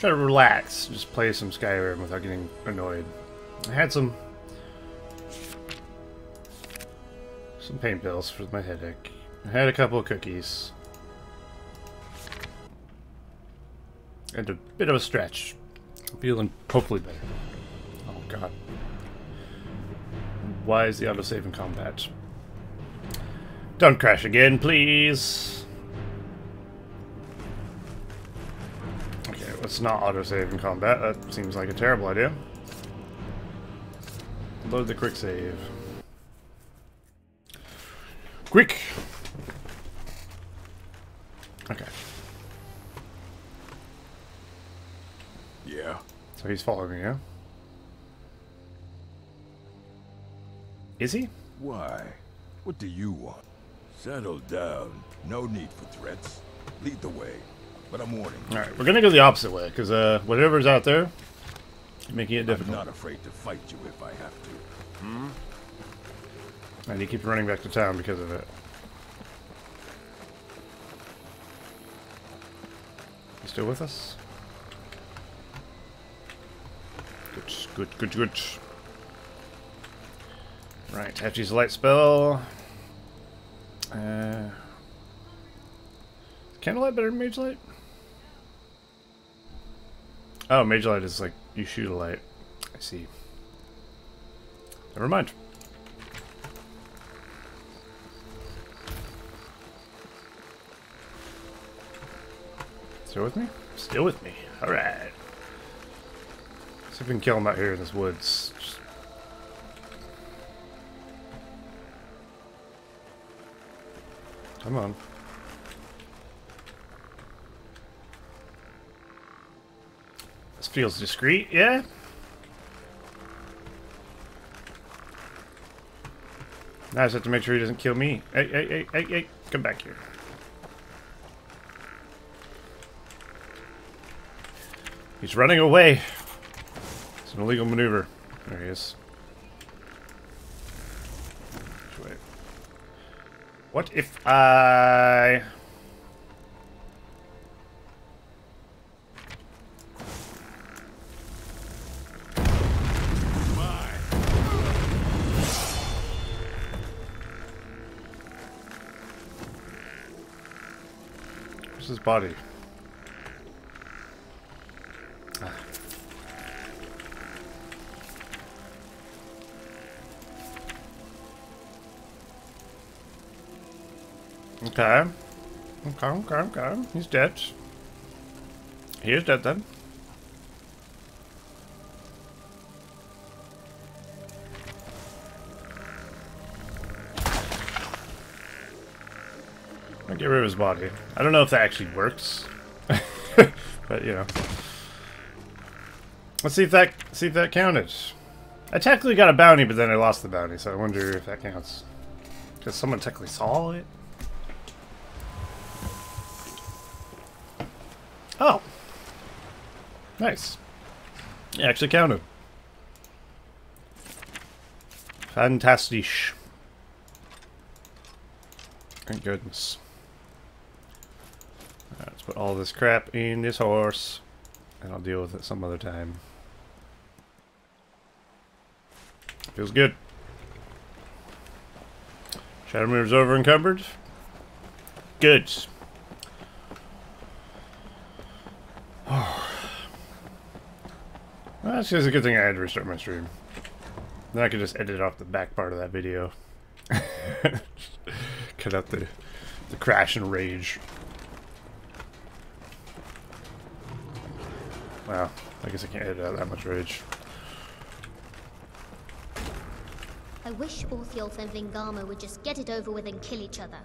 Try to relax, just play some Skyrim without getting annoyed. I had some pain pills for my headache. I had a couple of cookies. And a bit of a stretch. I'm feeling hopefully better. Oh god. Why is the autosave in combat? Don't crash again, please! Okay, let's not autosave in combat. That seems like a terrible idea. Load the quick save. Quick! Okay. Yeah. So he's following me, yeah? Is he? Why? What do you want? Settle down. No need for threats. Lead the way. But I'm warning you. Alright, we're gonna go the opposite way, because whatever's out there, making it difficult. I'm not afraid to fight you if I have to. Hmm? And he keeps running back to town because of it. You still with us? Good. Right, have to use a light spell. Is candlelight better than mage light? Oh, mage light is like you shoot a light. I see. Never mind. Still with me? Still with me. All right. See if we can kill him out here in this woods. Just come on. This feels discreet, yeah? Now I just have to make sure he doesn't kill me. Hey, come back here. He's running away. It's an illegal maneuver. There he is. What if I... Where's his body? Ah. Okay. He's dead. He is dead then. I'll get rid of his body. I don't know if that actually works. But you know. Let's see if that counted. I technically got a bounty, but then I lost the bounty, so I wonder if that counts. Because someone technically saw it. Oh, nice. It actually counted. Fantastisch. Thank goodness. All right, let's put all this crap in this horse, and I'll deal with it some other time. Feels good. Shadowmirror's over encumbered. Good. That's just a good thing I had to restart my stream. Then I could just edit off the back part of that video. Cut out the crash and rage. Wow, I guess I can't edit out that much rage. I wish Orthiolf and Vingama would just get it over with and kill each other.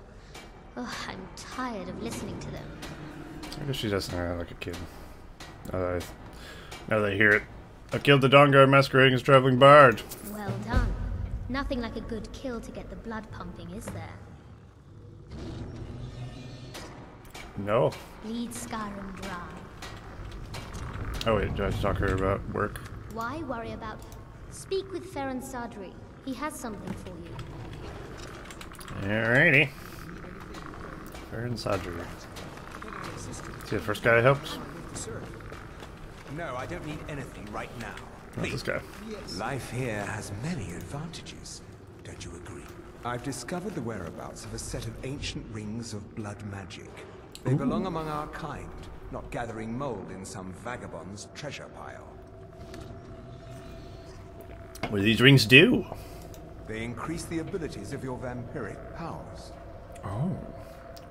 Oh, I'm tired of listening to them. I guess she doesn't sound like a kid. Now that I hear it. I killed the Dawnguard masquerading as Traveling Bard. Well done. Nothing like a good kill to get the blood pumping, is there? No. Bleed Skyrim dry. Oh wait, do I have to talk to her about work? Why worry about... Speak with Ferran Sadri. He has something for you. Alrighty. Ferran Sadri. See the first guy I helped? No, I don't need anything right now. Not this guy. Yes. Life here has many advantages. Don't you agree? I've discovered the whereabouts of a set of ancient rings of blood magic. They belong among our kind, not gathering mold in some vagabond's treasure pile. What do these rings do? They increase the abilities of your vampiric powers. Oh.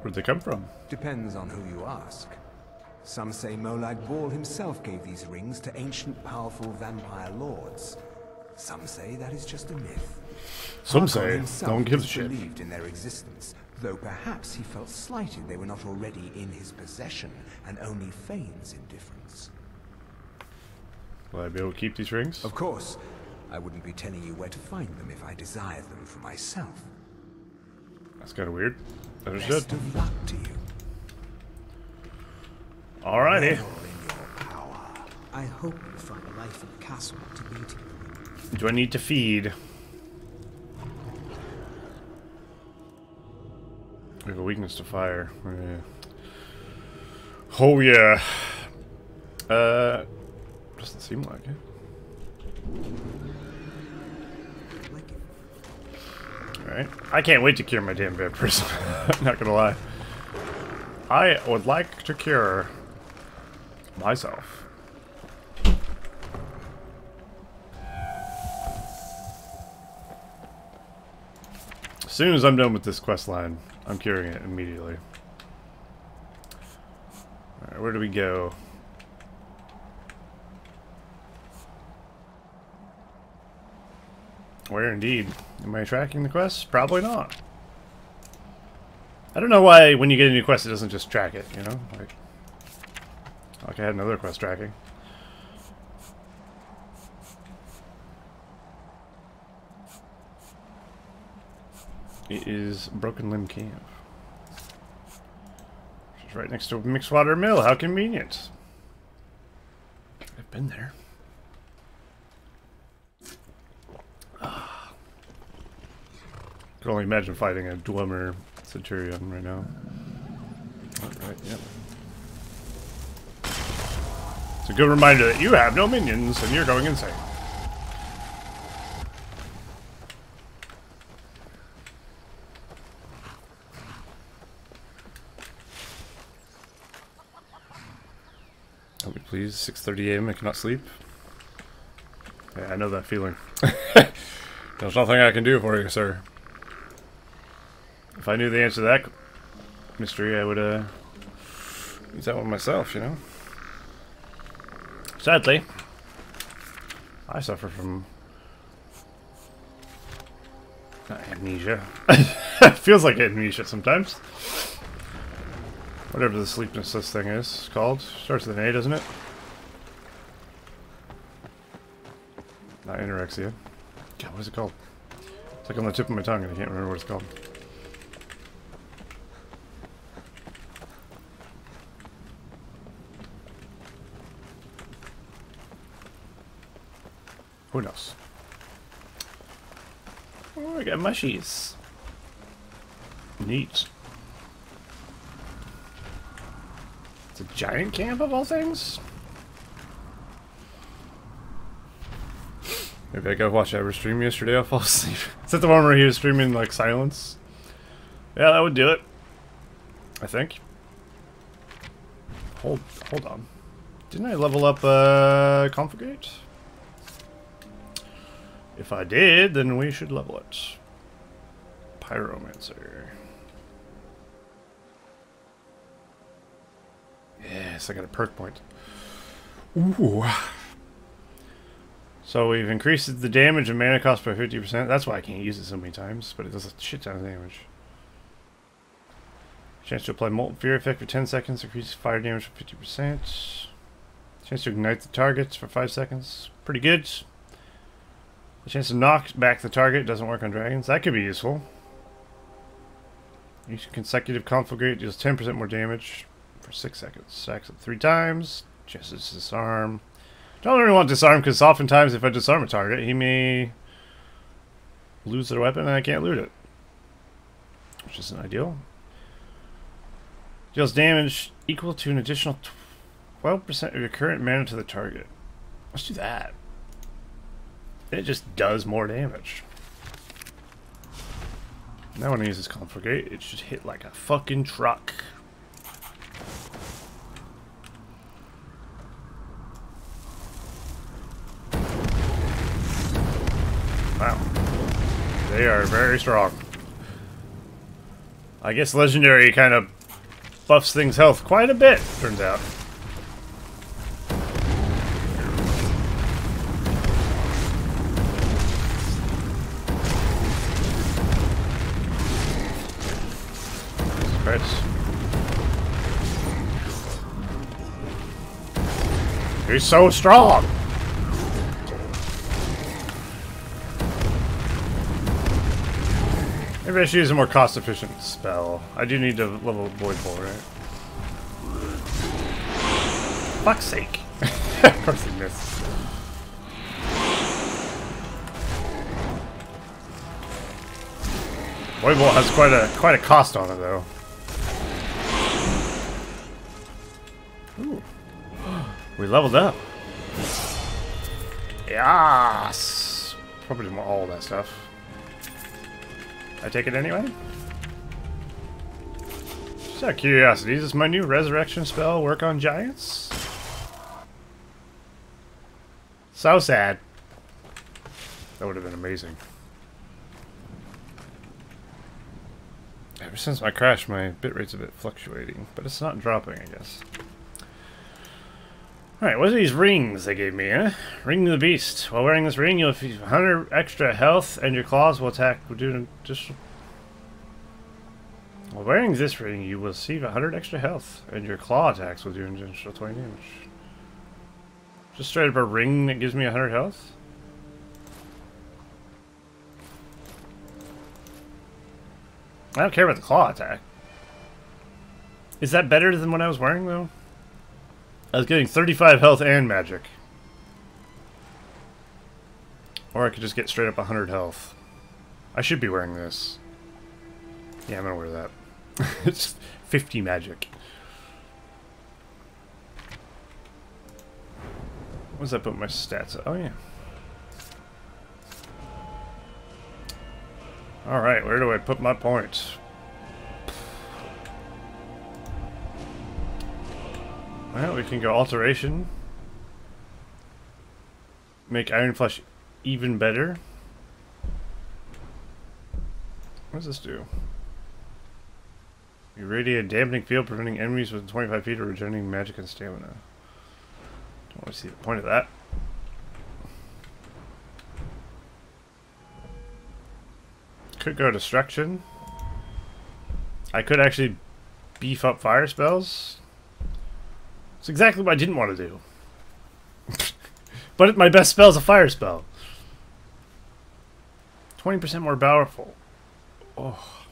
Where'd they come from? Depends on who you ask. Some say Molag Bal himself gave these rings to ancient powerful vampire lords. Some say that is just a myth. Some say no one gives a shit. Believed in their existence, though perhaps he felt slighted they were not already in his possession and only feigns indifference. Will I be able to keep these rings? Of course. I wouldn't be telling you where to find them if I desired them for myself. That's kind of weird. Understood. Best of luck to you. Alrighty. I hope you find a life in the castle to lead you. Do I need to feed? We have a weakness to fire. Yeah. Oh yeah. Doesn't seem like it. Alright. I can't wait to cure my damn vampires. I'm not gonna lie. I would like to cure myself. As soon as I'm done with this quest line, I'm curing it immediately. Alright, where do we go? Where indeed? Am I tracking the quest? Probably not. I don't know why when you get a new quest it doesn't just track it, you know? Like I had another quest tracking. It is Broken Limb Camp. Which is right next to Mixwater Mill. How convenient. I've been there. I can only imagine fighting a Dwemer Centurion right now. Alright, yep. It's a good reminder that you have no minions and you're going insane. Help me please, 6:30 AM, I cannot sleep. Yeah, I know that feeling. There's nothing I can do for you, sir. If I knew the answer to that mystery, I would use that one myself, you know? Sadly, I suffer from not amnesia. Feels like amnesia sometimes. Whatever the sleeplessness thing is called. Starts with an A, doesn't it? Not anorexia. God, what is it called? It's like on the tip of my tongue and I can't remember what it's called. Who knows? Oh, I got mushies. Neat. It's a giant camp of all things? Maybe I gotta watch Ever's stream yesterday, I'll fall asleep. Is that the one where he was streaming, like, silence? Yeah, that would do it. I think. Hold on. Didn't I level up, Configurate? If I did, then we should level it. Pyromancer. Yes, I got a perk point. Ooh. So we've increased the damage and mana cost by 50%. That's why I can't use it so many times, but it does a shit ton of damage. Chance to apply Molten Fear effect for 10 seconds, increase fire damage for 50%. Chance to ignite the targets for 5 seconds. Pretty good. The chance to knock back the target doesn't work on dragons. That could be useful. Each consecutive conflagrate deals 10% more damage for 6 seconds. Stacks it 3 times. Chance to disarm. Don't really want to disarm because oftentimes if I disarm a target, he may lose their weapon and I can't loot it. Which isn't ideal. Deals damage equal to an additional 12% of your current mana to the target. Let's do that. It just does more damage. Now when I use this Conflagate, it should hit like a fucking truck. Wow. They are very strong. I guess Legendary kind of buffs things' health quite a bit, turns out. He's so strong. Maybe I should use a more cost-efficient spell. I do need to level Void Bolt, right? Fuck's sake! Of course I missed. Void Bolt has quite a cost on it, though. Ooh. We leveled up. Yes! Probably didn't want all that stuff. I take it anyway? Just out of curiosity, does my new resurrection spell work on giants? So sad. That would have been amazing. Ever since my crash, my bitrate's a bit fluctuating, but it's not dropping, I guess. Alright, what are these rings they gave me, eh? Ring of the Beast. While wearing this ring, you'll have 100 extra health, and your claws will attack. While wearing this ring, you will receive 100 extra health, and your claw attacks will do an additional 20 damage. Just straight up a ring that gives me 100 health? I don't care about the claw attack. Is that better than what I was wearing, though? I was getting 35 health and magic. Or I could just get straight up 100 health. I should be wearing this. Yeah, I'm gonna wear that. It's 50 magic. What was I put my stats at? Oh, yeah. Alright, where do I put my points? Well, we can go Alteration. Make Iron Flesh even better. What does this do? Irradiate a dampening field, preventing enemies within 25 feet of regenerating magic and stamina. Don't really see the point of that. Could go Destruction. I could actually beef up fire spells. It's exactly what I didn't want to do. But my best spell is a fire spell. 20% more powerful. Oh.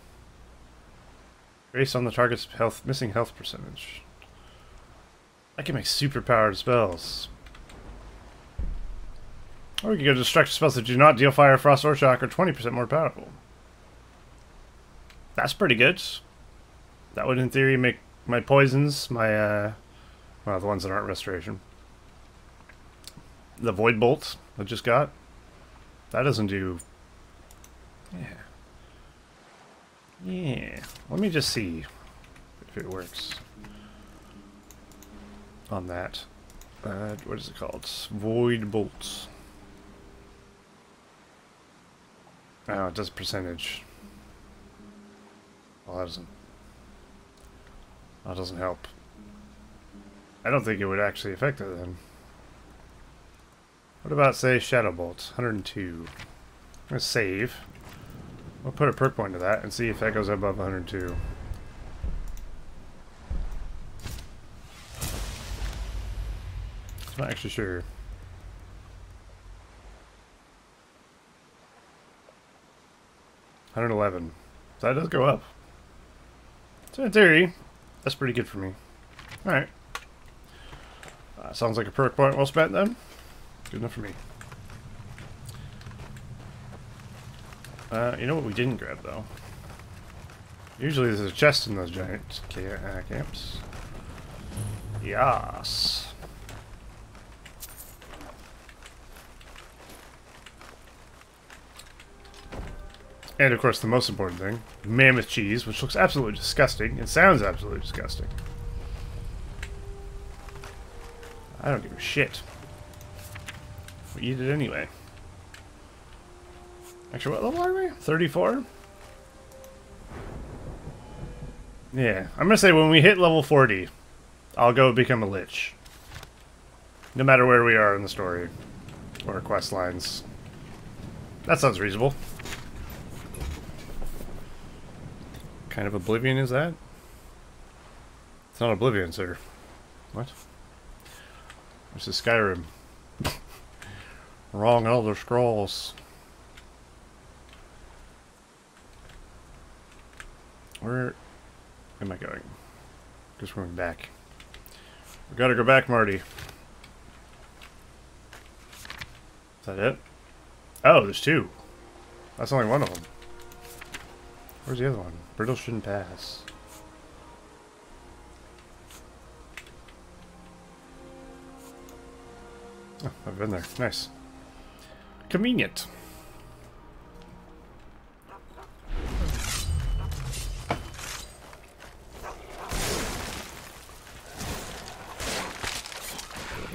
Based on the target's health, missing health percentage. I can make super powered spells. Or we can go to destructive spells that do not deal fire, frost, or shock, are 20% more powerful. That's pretty good. That would, in theory, make my poisons, my, well, the ones that aren't restoration. The Void Bolt I just got. That doesn't do... Yeah. Yeah. Let me just see if it works. On that. What is it called? It's Void Bolts. Oh, it does percentage. Well, that doesn't help. I don't think it would actually affect it then. What about, say, Shadow Bolt? 102. I'm gonna save. I'll put a perk point to that and see if that goes above 102. I'm not actually sure. $111. So that does go up. So in theory, that's pretty good for me. Alright. Sounds like a perk point well spent then. Good enough for me. You know what we didn't grab though? Usually there's a chest in those giant camps. Yes. And of course the most important thing, mammoth cheese, which looks absolutely disgusting and sounds absolutely disgusting. I don't give a shit. We eat it anyway. Actually, what level are we? 34? Yeah, I'm gonna say when we hit level 40, I'll go become a lich. No matter where we are in the story. Or quest lines. That sounds reasonable. What kind of oblivion is that? It's not oblivion, sir. What? This is Skyrim. Wrong Elder Scrolls. Where am I going? Because we're going back. We gotta go back, Marty. Is that it? Oh, there's two. That's only one of them. Where's the other one? Brittle shouldn't pass. Oh, I've been there. Nice. Convenient.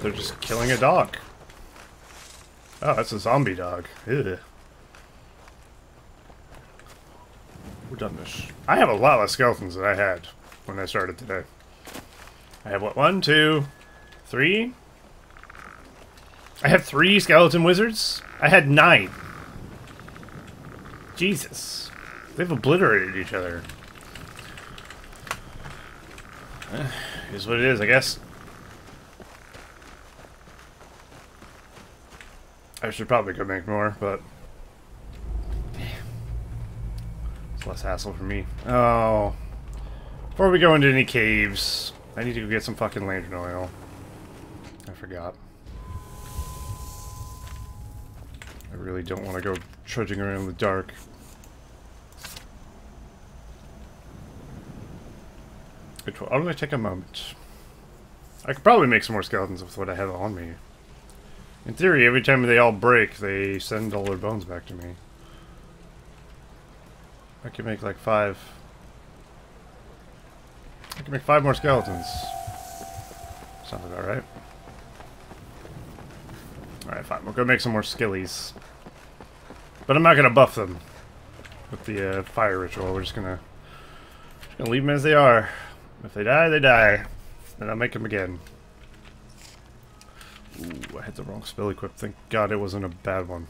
They're just killing a dog. Oh, that's a zombie dog. Ugh. We're done this. I have a lot less skeletons than I had when I started today. I have, what, 1, 2, 3? I have 3 skeleton wizards? I had 9. Jesus. They've obliterated each other. Is what it is, I guess. I should probably go make more, but damn. It's less hassle for me. Oh. Before we go into any caves, I need to go get some fucking lantern oil. I forgot. I really don't want to go trudging around in the dark. It will only take a moment. I could probably make some more skeletons with what I have on me. In theory, every time they all break, they send all their bones back to me. I could make like 5. I could make 5 more skeletons. Sounds about right. Alright, fine. We'll go make some more skillies. But I'm not gonna buff them with the fire ritual. We're just gonna leave them as they are. If they die, they die. Then I'll make them again. Ooh, I had the wrong spell equipped. Thank God it wasn't a bad one.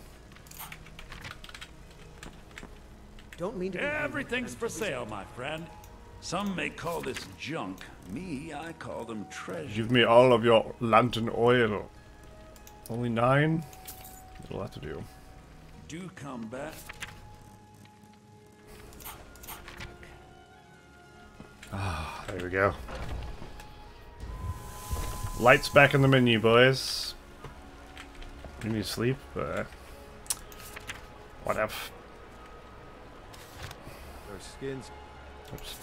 Don't mean to. Everything's for sale, my friend. Some may call this junk. Me, I call them treasure. Give me all of your lantern oil. Only 9? It'll have to do. Do come back. Ah, there we go. Lights back in the menu, boys. We need to sleep, but what if? Our skins. Oops.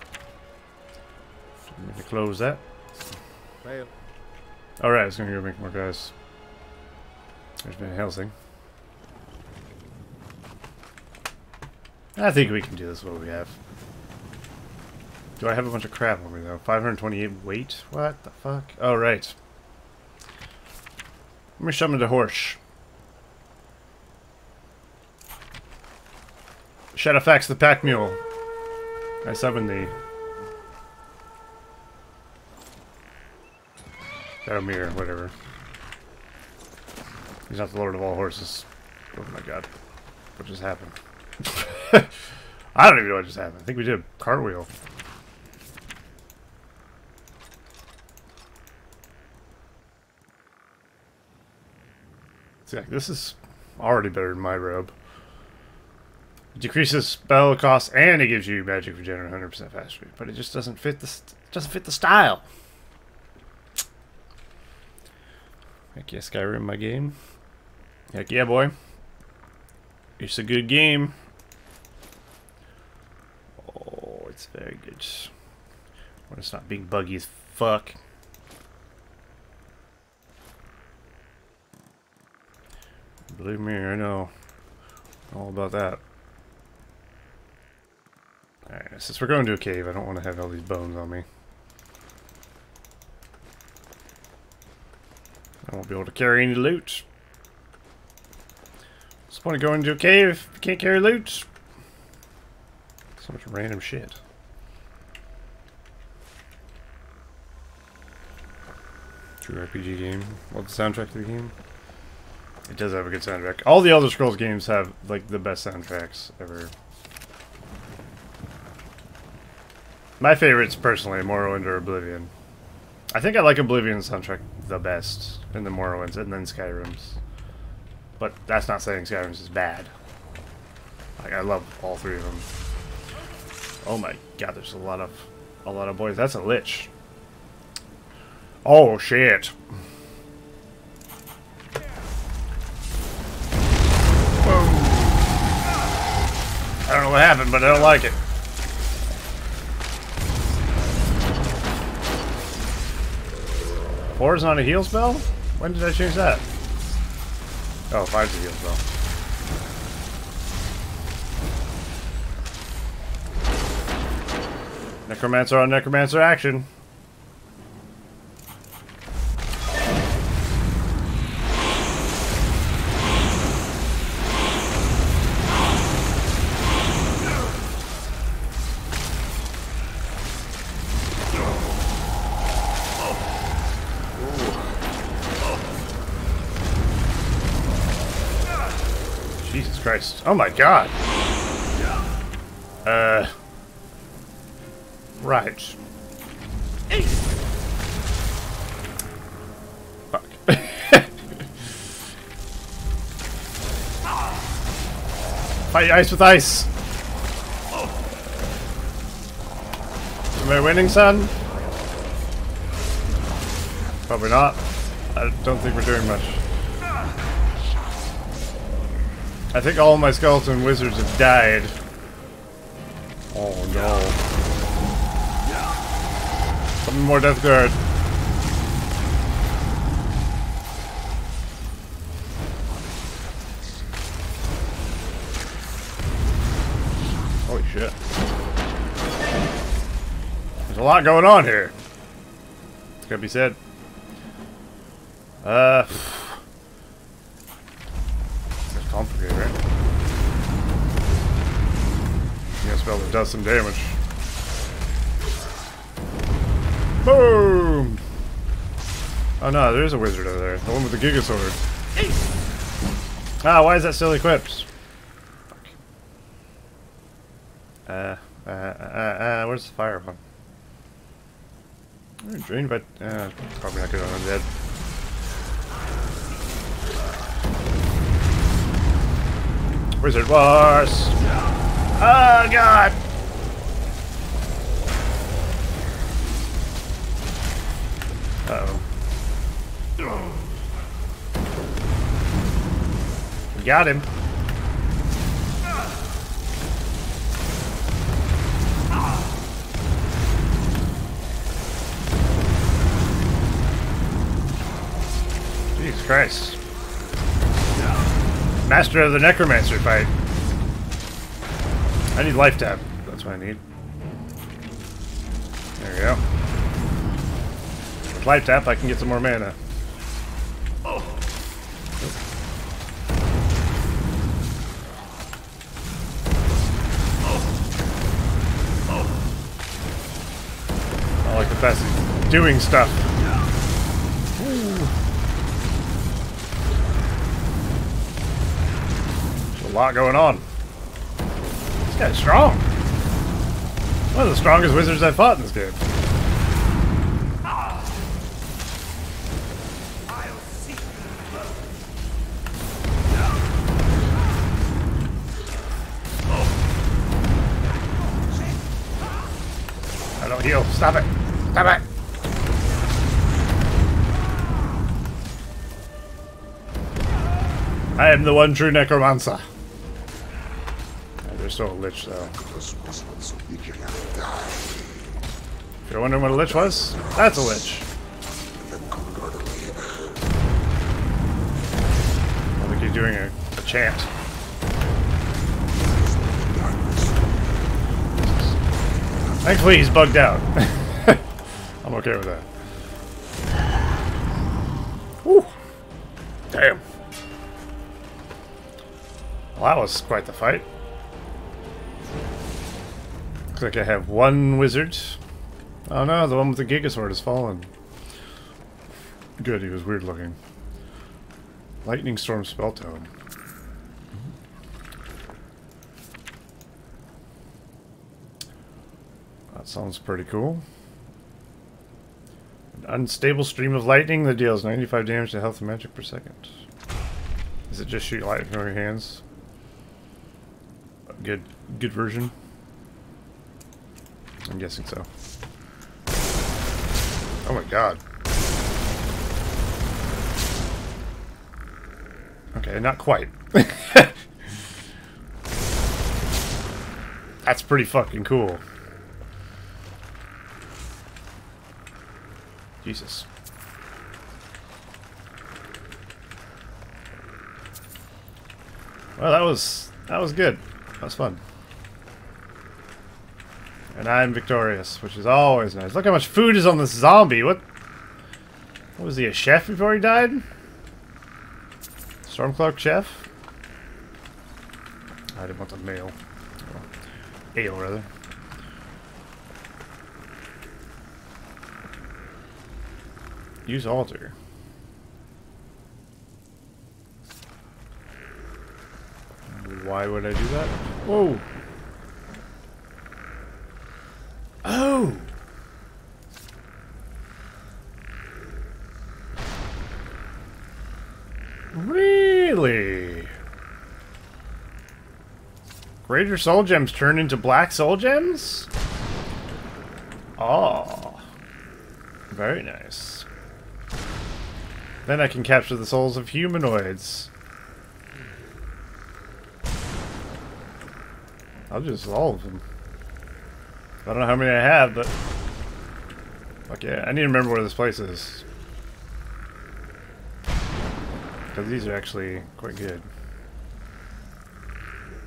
Didn't mean to close that. Fail. All right, it's gonna go make more guys. There's been a Helsing. I think we can do this with what we have. Do I have a bunch of crap on me though? 528 weight? What the fuck? Oh, right. Let me summon the horse. Shadowfax the pack mule. I summon thee. Shadowmere, whatever. He's not the lord of all horses. Oh my god. What just happened? I don't even know what just happened. I think we did a cartwheel. See, this is already better than my robe. It decreases spell cost and it gives you magic regenerate 100% faster. But it just doesn't fit the style. Heck yeah, Skyrim, my game. Heck yeah, boy. It's a good game. Oh, it's very good. When it's not being buggy as fuck. Believe me, I know all about that. Alright, since we're going to a cave, I don't want to have all these bones on me. I won't be able to carry any loot. What's the point of going into a cave if you can't carry loot? So much random shit. True RPG game. Love the soundtrack to the game. It does have a good soundtrack. All the Elder Scrolls games have, like, the best soundtracks ever. My favorites, personally, Morrowind or Oblivion. I think I like Oblivion's soundtrack the best, and the Morrowinds, and then Skyrim's. But that's not saying Skyrim's is bad. Like, I love all three of them. Oh my god, there's a lot of boys. That's a lich. Oh shit. Whoa. I don't know what happened, but I don't like it. Four is not a heal spell? When did I change that? Oh, five's a heal spell. Necromancer on Necromancer action. Christ. Oh my god! Right. Fuck. Fight ice with ice! Am I winning, son? Probably not. I don't think we're doing much. I think all my skeleton wizards have died. Oh no. Something more Death Guard. Holy shit. There's a lot going on here. It's gotta be said. Complicated, right? You know, spell that does some damage. Boom! Oh no, there's a wizard over there. The one with the Giga Sword. Ah, why is that still equipped? Fuck. Where's the fire one? I'm drained by. Probably not good on undead. Wizard Wars! Oh god! Uh-oh. We got him! Jesus Christ. Master of the Necromancer fight. I need life tab. That's what I need. There we go. With life tap, I can get some more mana. Oh. Oh. Oh. I like the fact he's doing stuff. A lot going on. This guy's strong. One of the strongest wizards I've fought in this game. I don't heal. Stop it. Stop it. I am the one true necromancer. There's still a lich, though. If you're wondering what a lich was, that's a lich. I think he's doing a chant. Thankfully he's bugged out. I'm okay with that. Whew. Damn. Well, that was quite the fight. Looks like I have one wizard. Oh no, the one with the Gigasword has fallen. Good, he was weird looking. Lightning Storm Spelltone. That sounds pretty cool. An unstable stream of lightning that deals 95 damage to health and magic per second. Does it just shoot light from your hands? Good version. I'm guessing so. Oh my god. Okay, not quite. That's pretty fucking cool. Jesus. Well, that was good. That was fun. And I'm victorious, which is always nice. Look how much food is on this zombie. What was he, a chef before he died? Stormcloak chef? I didn't want the male. Oh. Ale, rather. Use altar. Why would I do that? Whoa! Oh! Really? Greater soul gems turn into black soul gems? Oh. Very nice. Then I can capture the souls of humanoids. I'll just solve them. I don't know how many I have, but... Fuck yeah, I need to remember where this place is. Because these are actually quite good.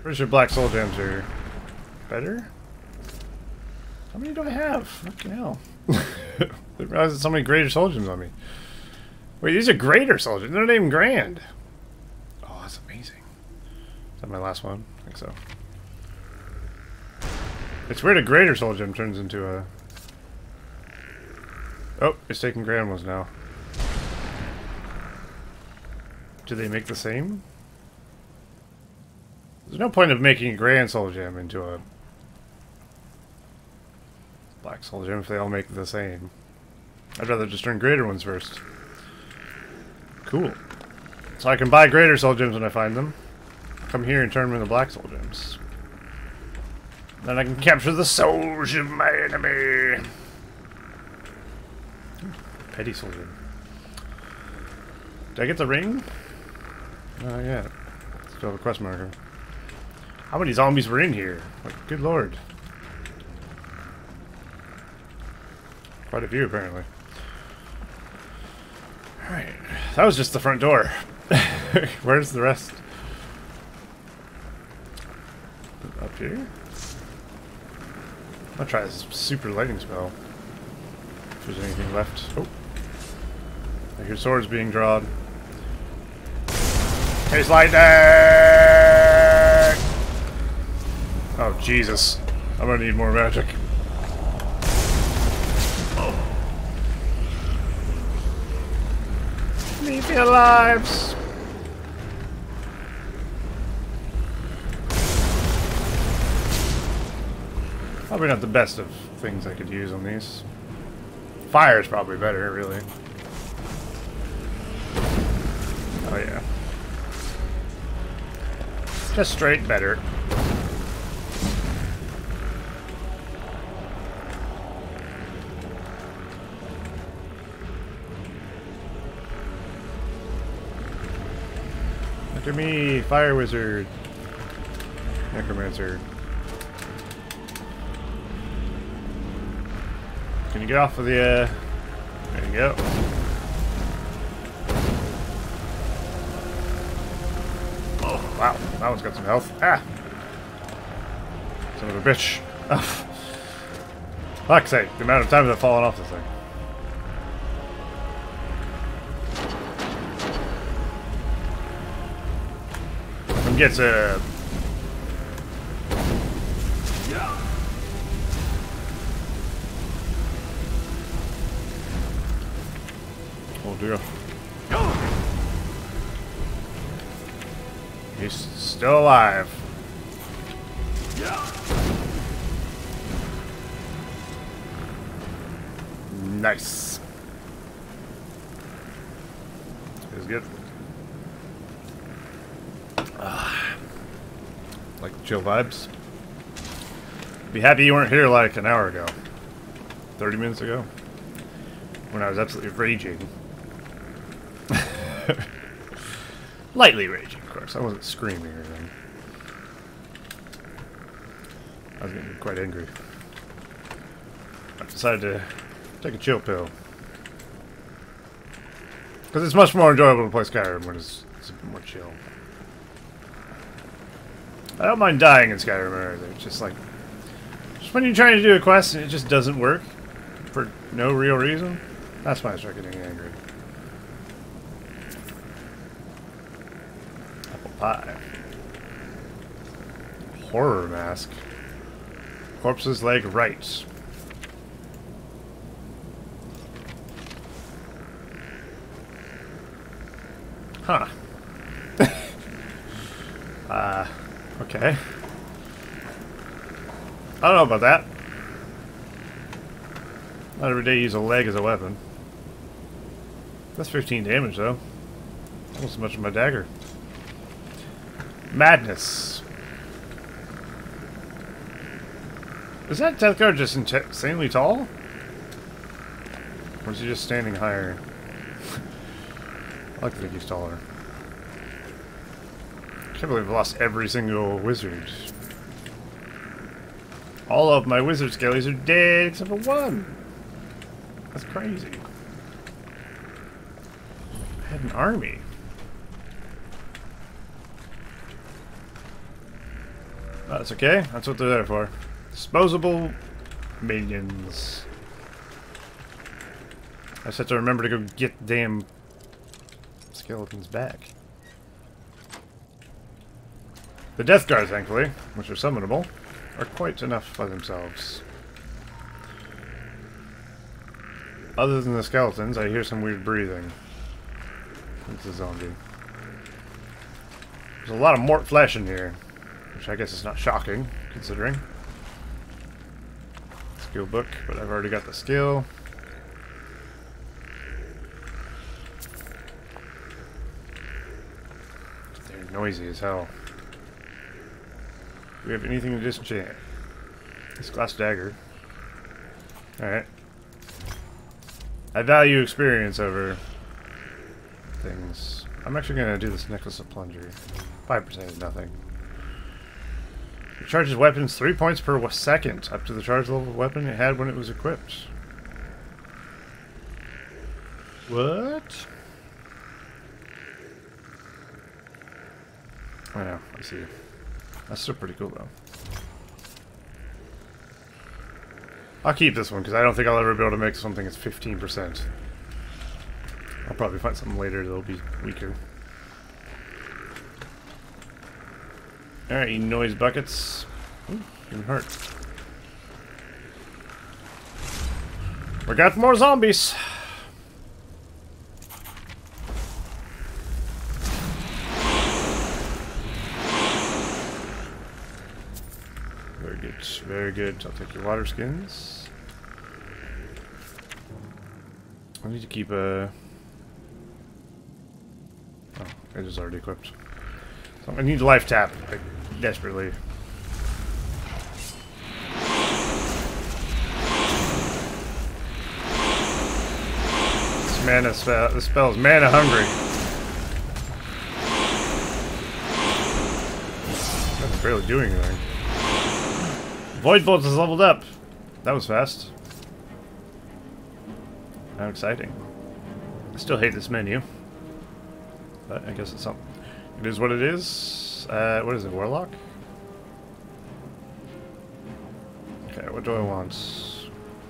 Pretty sure black soul gems are better? How many do I have? Fucking hell. I didn't realize there's so many greater soul gems on me. Wait, these are greater soul gems. They're not even grand. Oh, that's amazing. Is that my last one? I think so. It's weird a greater soul gem turns into a... Oh, it's taking grand ones now. Do they make the same? There's no point of making a grand soul gem into a... black soul gem if they all make the same. I'd rather just turn greater ones first. Cool. So I can buy greater soul gems when I find them. Come here and turn them into black soul gems. Then I can capture the souls of my enemy. Petty soldier. Did I get the ring? Oh yeah. Still have a quest marker. How many zombies were in here? Like, good lord. Quite a few apparently. Alright. That was just the front door. Where's the rest? Up here? I'll try this super lightning spell. If there's anything left. Oh. I hear swords being drawn. Taste lightning! Oh, Jesus. I'm gonna need more magic. Oh. Leave your lives! Probably not the best of things I could use on these. Fire is probably better, really. Oh yeah. Just straight better. Look at me, fire wizard. Necromancer. Can you get off of the, there you go. Wow, that one's got some health. Ah! Son of a bitch. Fuck's sake, the amount of times I've fallen off this thing. Gets a oh dear. He's still alive. Nice. Let's get. Like chill vibes. Be happy you weren't here like an hour ago. 30 minutes ago. When I was absolutely raging. Lightly raging, of course. I wasn't screaming or anything. I was getting quite angry. I decided to take a chill pill. Because it's much more enjoyable to play Skyrim when it's a bit more chill. I don't mind dying in Skyrim either. Just like, just when you're trying to do a quest and it just doesn't work for no real reason, that's when I start getting angry. Apple pie. Horror mask. Corpse's leg right. Huh. Okay. I don't know about that. Not every day you use a leg as a weapon. That's 15 damage, though. Almost as much as my dagger. Madness. Is that Death Guard just insanely tall? Or is he just standing higher? I like to think he's taller. I can't believe I've lost every single wizard. All of my wizard skellies are dead except for one. That's crazy. I had an army. That's okay. That's what they're there for. Disposable minions. I just have to remember to go get damn skeletons back. The Death Guard, thankfully, which are summonable, are quite enough by themselves. Other than the skeletons, I hear some weird breathing. It's a zombie. There's a lot of mort flesh in here, which I guess is not shocking, considering. Skill book, but I've already got the skill. They're noisy as hell. Do we have anything to disenchant? This glass dagger. Alright. I value experience over things. I'm actually going to do this necklace of plunger. 5% is nothing. It charges weapons 3 points per second up to the charge level of weapon it had when it was equipped. What? I know. I see. That's still pretty cool, though. I'll keep this one, because I don't think I'll ever be able to make something that's 15%. I'll probably find something later that'll be weaker. Alright, you noise buckets. Ooh, even hurt. We got more zombies! Very good. I'll take your water skins. I need to keep a... Oh, it is already equipped. So I need life tap, like, desperately. This mana spell. This spell is mana hungry. That's barely doing anything. Void Bolt is leveled up. That was fast. How exciting. I still hate this menu. But I guess it's something. It is what it is. What is it, Warlock? Okay, what do I want?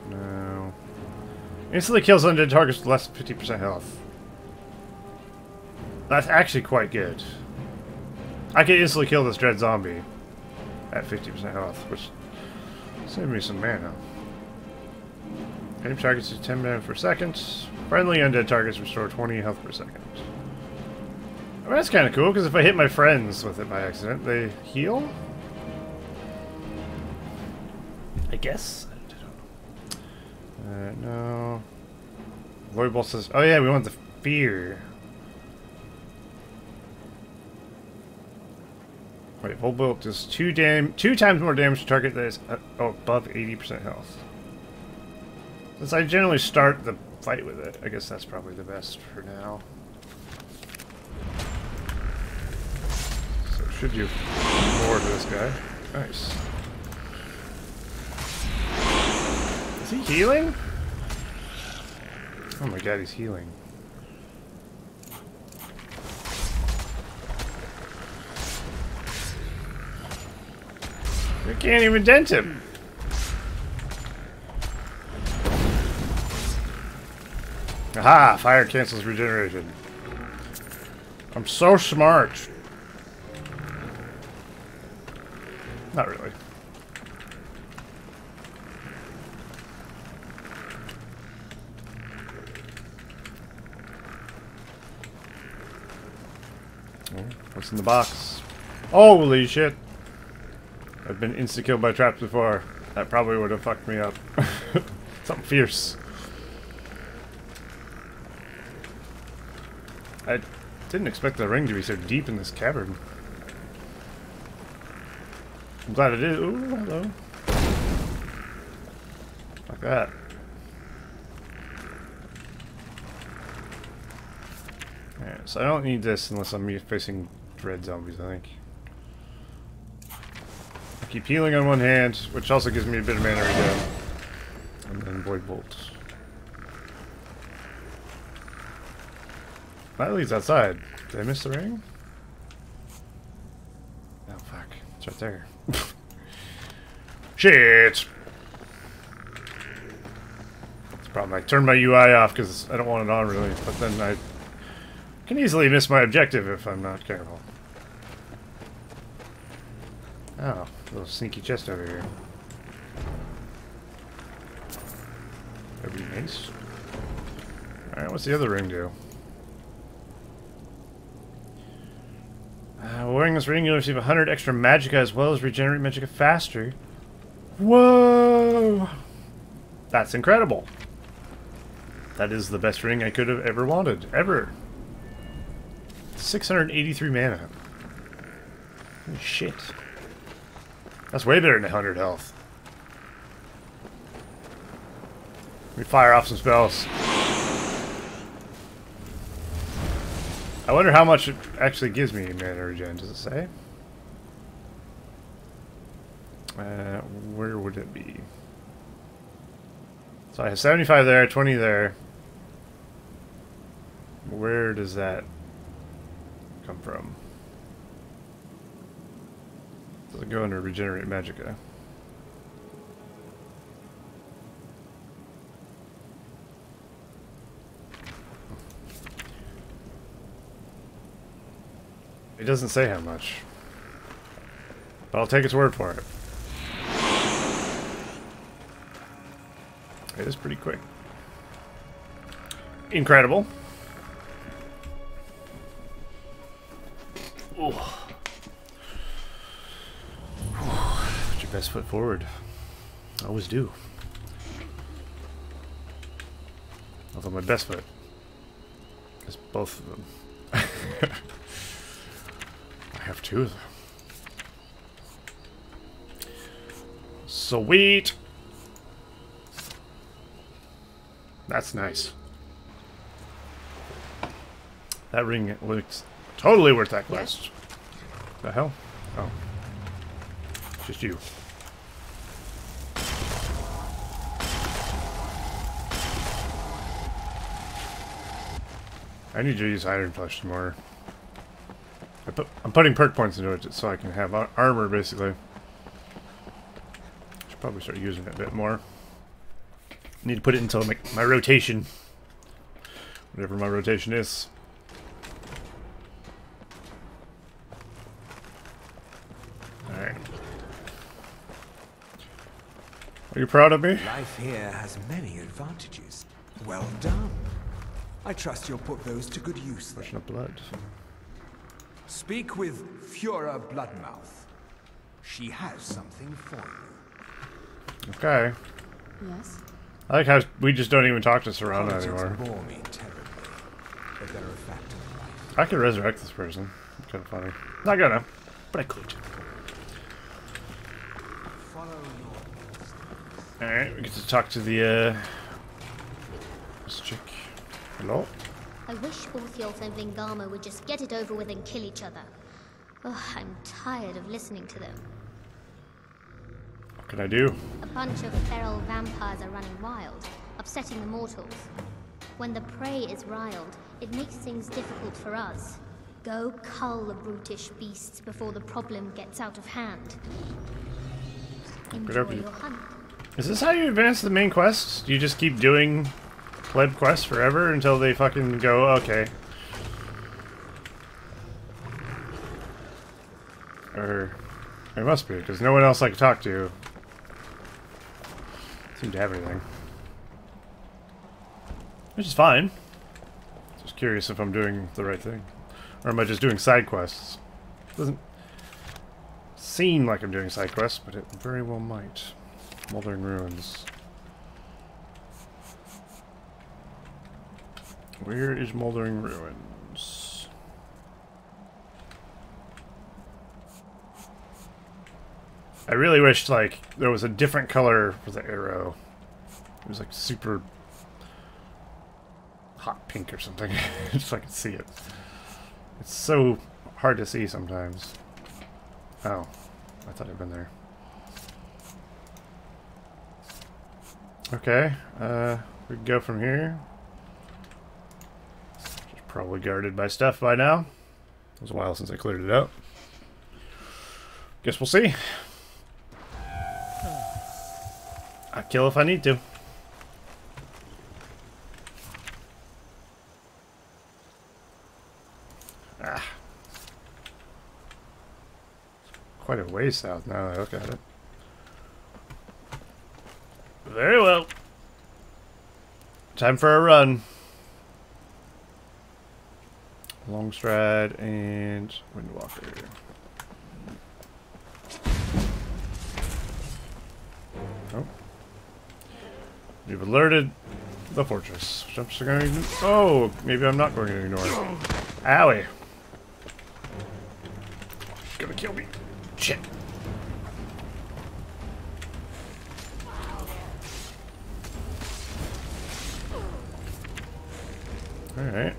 No. Instantly kills undead targets with less than 50% health. That's actually quite good. I can instantly kill this dread zombie at 50% health, which saved me some mana. Aim targets do 10 mana per second. Friendly undead targets restore 20 health per second. I mean, that's kind of cool, because if I hit my friends with it by accident, they heal? I guess? I don't know. Alright, no. Voidbolt says, oh yeah, we want the fear. Wait, Voidbolt does two times more damage to target that is above 80% health. Since I generally start the fight with it, I guess that's probably the best for now. So should you forward to this guy? Nice. Is he healing? Oh my god, he's healing. You can't even dent him. Aha! Fire cancels regeneration. I'm so smart. Not really. Oh, what's in the box? Holy shit! I've been insta-killed by traps before. That probably would have fucked me up. Something fierce. I didn't expect the ring to be so deep in this cavern. I'm glad it is. Ooh, hello. Like that. Alright, so I don't need this unless I'm facing dread zombies, I think. I keep healing on one hand, which also gives me a bit of mana regen. And then void bolts. That leads outside. Did I miss the ring? Oh, fuck. It's right there. Shit! That's a problem. I turned my UI off because I don't want it on, really. But then I can easily miss my objective if I'm not careful. Oh, little sneaky chest over here. That'd be nice. Alright, what's the other ring do? Wearing this ring, you'll receive 100 extra magicka as well as regenerate magicka faster. Whoa! That's incredible. That is the best ring I could have ever wanted. Ever. 683 mana. Holy shit. That's way better than 100 health. Let me fire off some spells. I wonder how much it actually gives me mana regen, does it say? Where would it be? So I have 75 there, 20 there. Where does that come from? Does it go under regenerate magicka? It doesn't say how much, but I'll take its word for it. It is pretty quick. Incredible. Ooh. Put your best foot forward. Always do. Although my best foot is both of them. I have two of them. Sweet! That's nice. That ring looks totally worth that quest. What the hell? Oh. Just you. I need to use Iron Flesh some more. I'm putting perk points into it so I can have armor, basically. Should probably start using it a bit more. Need to put it into my rotation. Whatever my rotation is. Alright. Are you proud of me? Life here has many advantages. Well done. I trust you'll put those to good use. Rushing up blood. Speak with Fiora Bloodmouth. She has something for you. Okay. Yes. I like how we just don't even talk to Serana anymore. Bore me terribly, but they're a fact of life. I could resurrect this person. It's kind of funny. Not gonna, but I could. All right, we get to talk to the. Let's check. Hello. I wish Ortheos and Vingama would just get it over with and kill each other. Oh, I'm tired of listening to them. What can I do? A bunch of feral vampires are running wild, upsetting the mortals. When the prey is riled, it makes things difficult for us. Go cull the brutish beasts before the problem gets out of hand. Enjoy your hunt. Is this how you advance the main quest? You just keep doing pleb quests forever until they fucking go, okay. Or it must be, because no one else I can talk to seemed to have anything. Which is fine. Just curious if I'm doing the right thing. Or am I just doing side quests? Doesn't seem like I'm doing side quests, but it very well might. Moldering Ruins. Where is Moldering Ruins? I really wish, like, there was a different color for the arrow. It was, like, super hot pink or something, just so I could see it. It's so hard to see sometimes. Oh, I thought I'd been there. Okay, we can go from here. Probably guarded by stuff by now. It was a while since I cleared it out. Guess we'll see. I'll kill if I need to. Ah. Quite a way south now that I look at it. Very well. Time for a run. Longstride and Windwalker. Oh. You've alerted the fortress. Jumps are going to ignore. Oh, maybe I'm not going to ignore it. Owie. It's gonna kill me. Shit. Alright.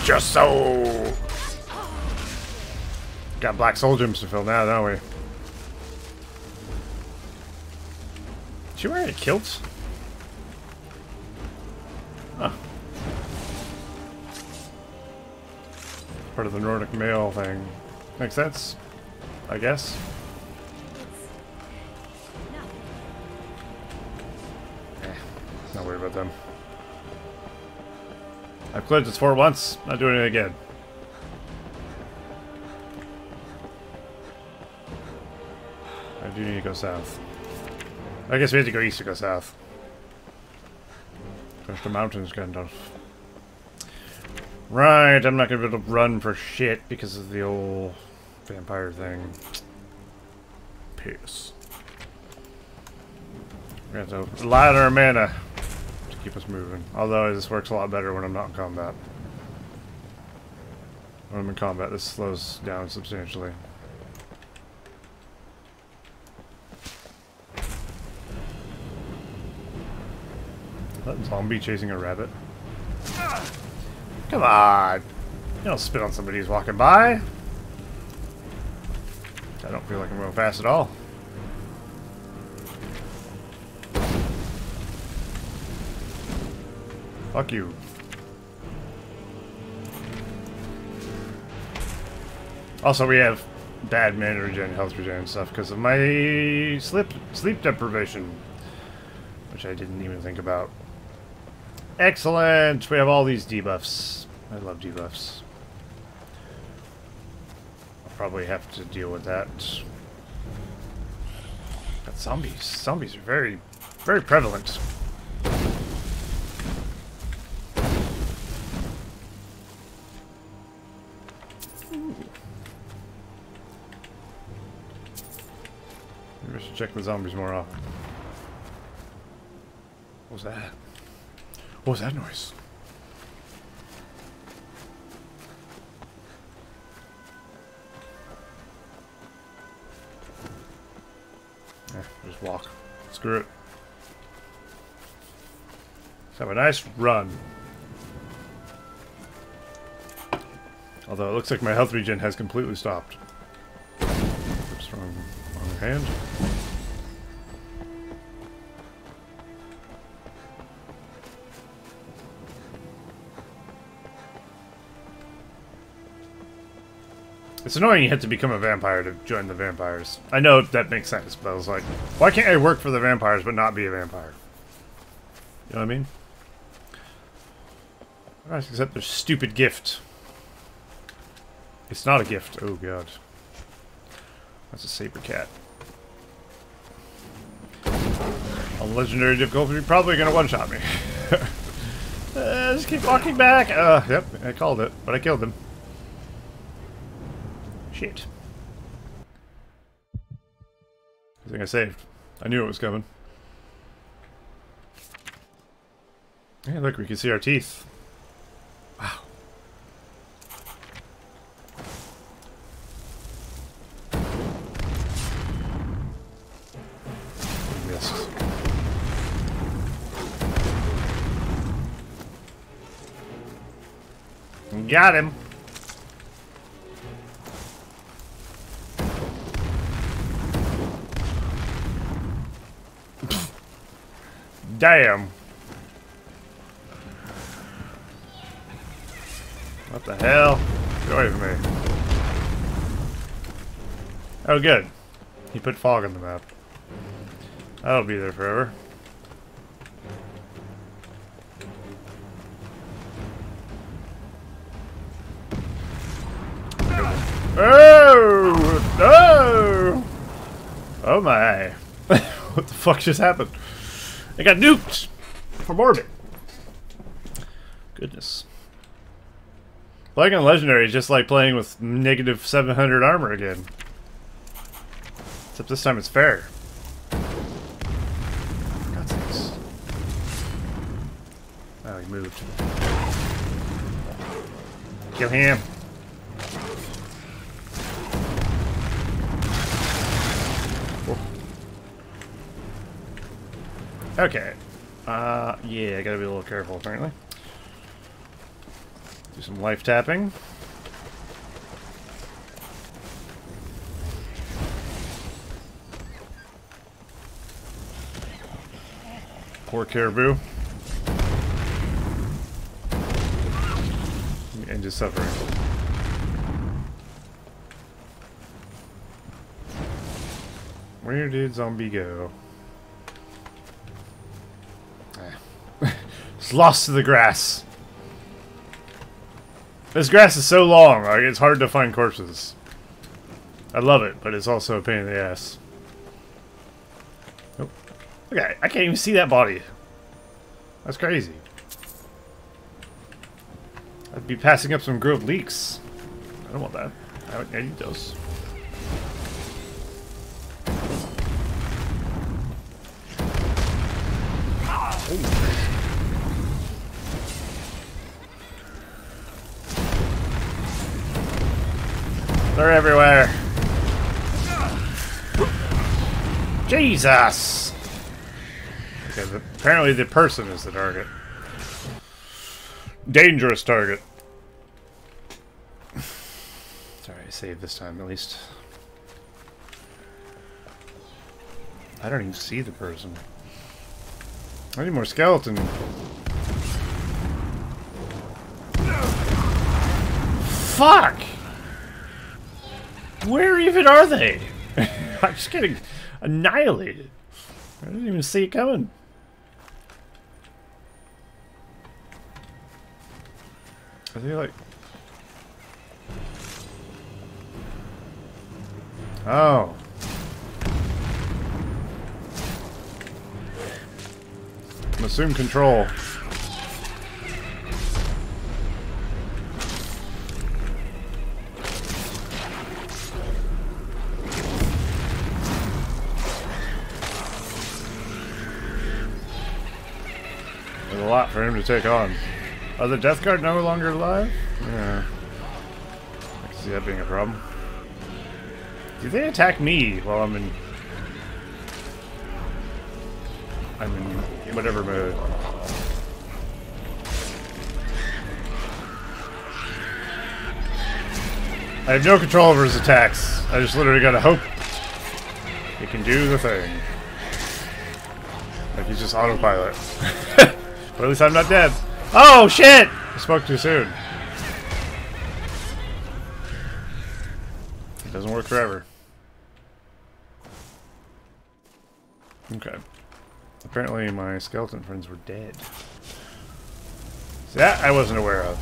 Eat your soul! Got black soul gems to fill now, don't we? Is she wearing a kilt? Huh. Part of the Nordic male thing. Makes sense, I guess. Not worried about them. I've cleared this fort once, not doing it again. I do need to go south. I guess we have to go east to go south. There's the mountains, Gandalf. Right, I'm not going to be able to run for shit because of the old vampire thing. Piss. We have to light our mana. Keep us moving. Although this works a lot better when I'm not in combat. When I'm in combat, this slows down substantially. That zombie chasing a rabbit. Come on! You don't spit on somebody who's walking by. I don't feel like I'm going fast at all. Fuck you. Also, we have bad mana regen, health regen and stuff because of my sleep deprivation, which I didn't even think about. Excellent! We have all these debuffs. I love debuffs. I'll probably have to deal with that. Got zombies. Zombies are very, very prevalent. Maybe I should check the zombies more often. What was that? What was that noise? Eh, just walk. Screw it. Let's have a nice run. Although it looks like my health regen has completely stopped. Oops, wrong hand. It's annoying you have to become a vampire to join the vampires. I know that makes sense, but I was like, why can't I work for the vampires but not be a vampire? You know what I mean? I accept their stupid gift. It's not a gift. Oh, God. That's a saber cat. On legendary difficulty, you're probably going to one-shot me. Just keep walking back. Yep, I called it, but I killed him. Shit. I think I saved. I knew it was coming. Hey, look, we can see our teeth. Wow. Yes. Got him. Damn! What the hell? Get away from me. Oh good. He put fog on the map. That'll be there forever. Oh! Oh! Oh my. What the fuck just happened? I got nuked from orbit. Goodness. Playing on legendary is just like playing with negative 700 armor again. Except this time it's fair. God's sakes. Oh, he moved. Kill him. Okay. Yeah, I gotta be a little careful, apparently. Do some life tapping. Poor caribou. End his suffering. Where did zombie go? It's lost to the grass. This grass is so long, like, it's hard to find corpses. I love it, but it's also a pain in the ass. Nope. Okay, I can't even see that body. That's crazy. I'd be passing up some grilled leeks. I don't want that. I need those. Oh. They're everywhere. Jesus! Okay, apparently the person is the target. Dangerous target. Sorry, I saved this time at least. I don't even see the person. I need more skeleton. Fuck! Where even are they? I'm just getting annihilated. I didn't even see it coming. Are they like... Oh. Assume control. There's a lot for him to take on. Are the Death Guard no longer alive? Yeah. I can see that being a problem. Do they attack me while I'm in... whatever mode. I have no control over his attacks. I just literally gotta hope he can do the thing. Like he's just autopilot. But at least I'm not dead. Oh shit! I spoke too soon. It doesn't work forever. Okay. Apparently my skeleton friends were dead. So that I wasn't aware of.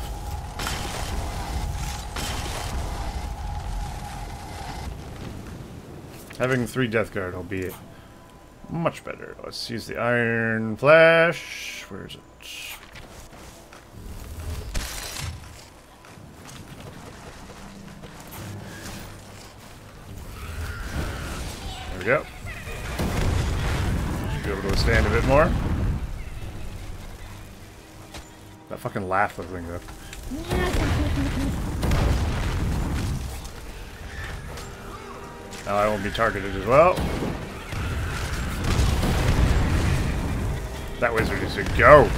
Having 3 Death Guard will be much better. Let's use the Iron Flash. Where is it? There we go. Be able to withstand a bit more. That fucking laugh was thing, though. Now I won't be targeted as well. That wizard needs to go.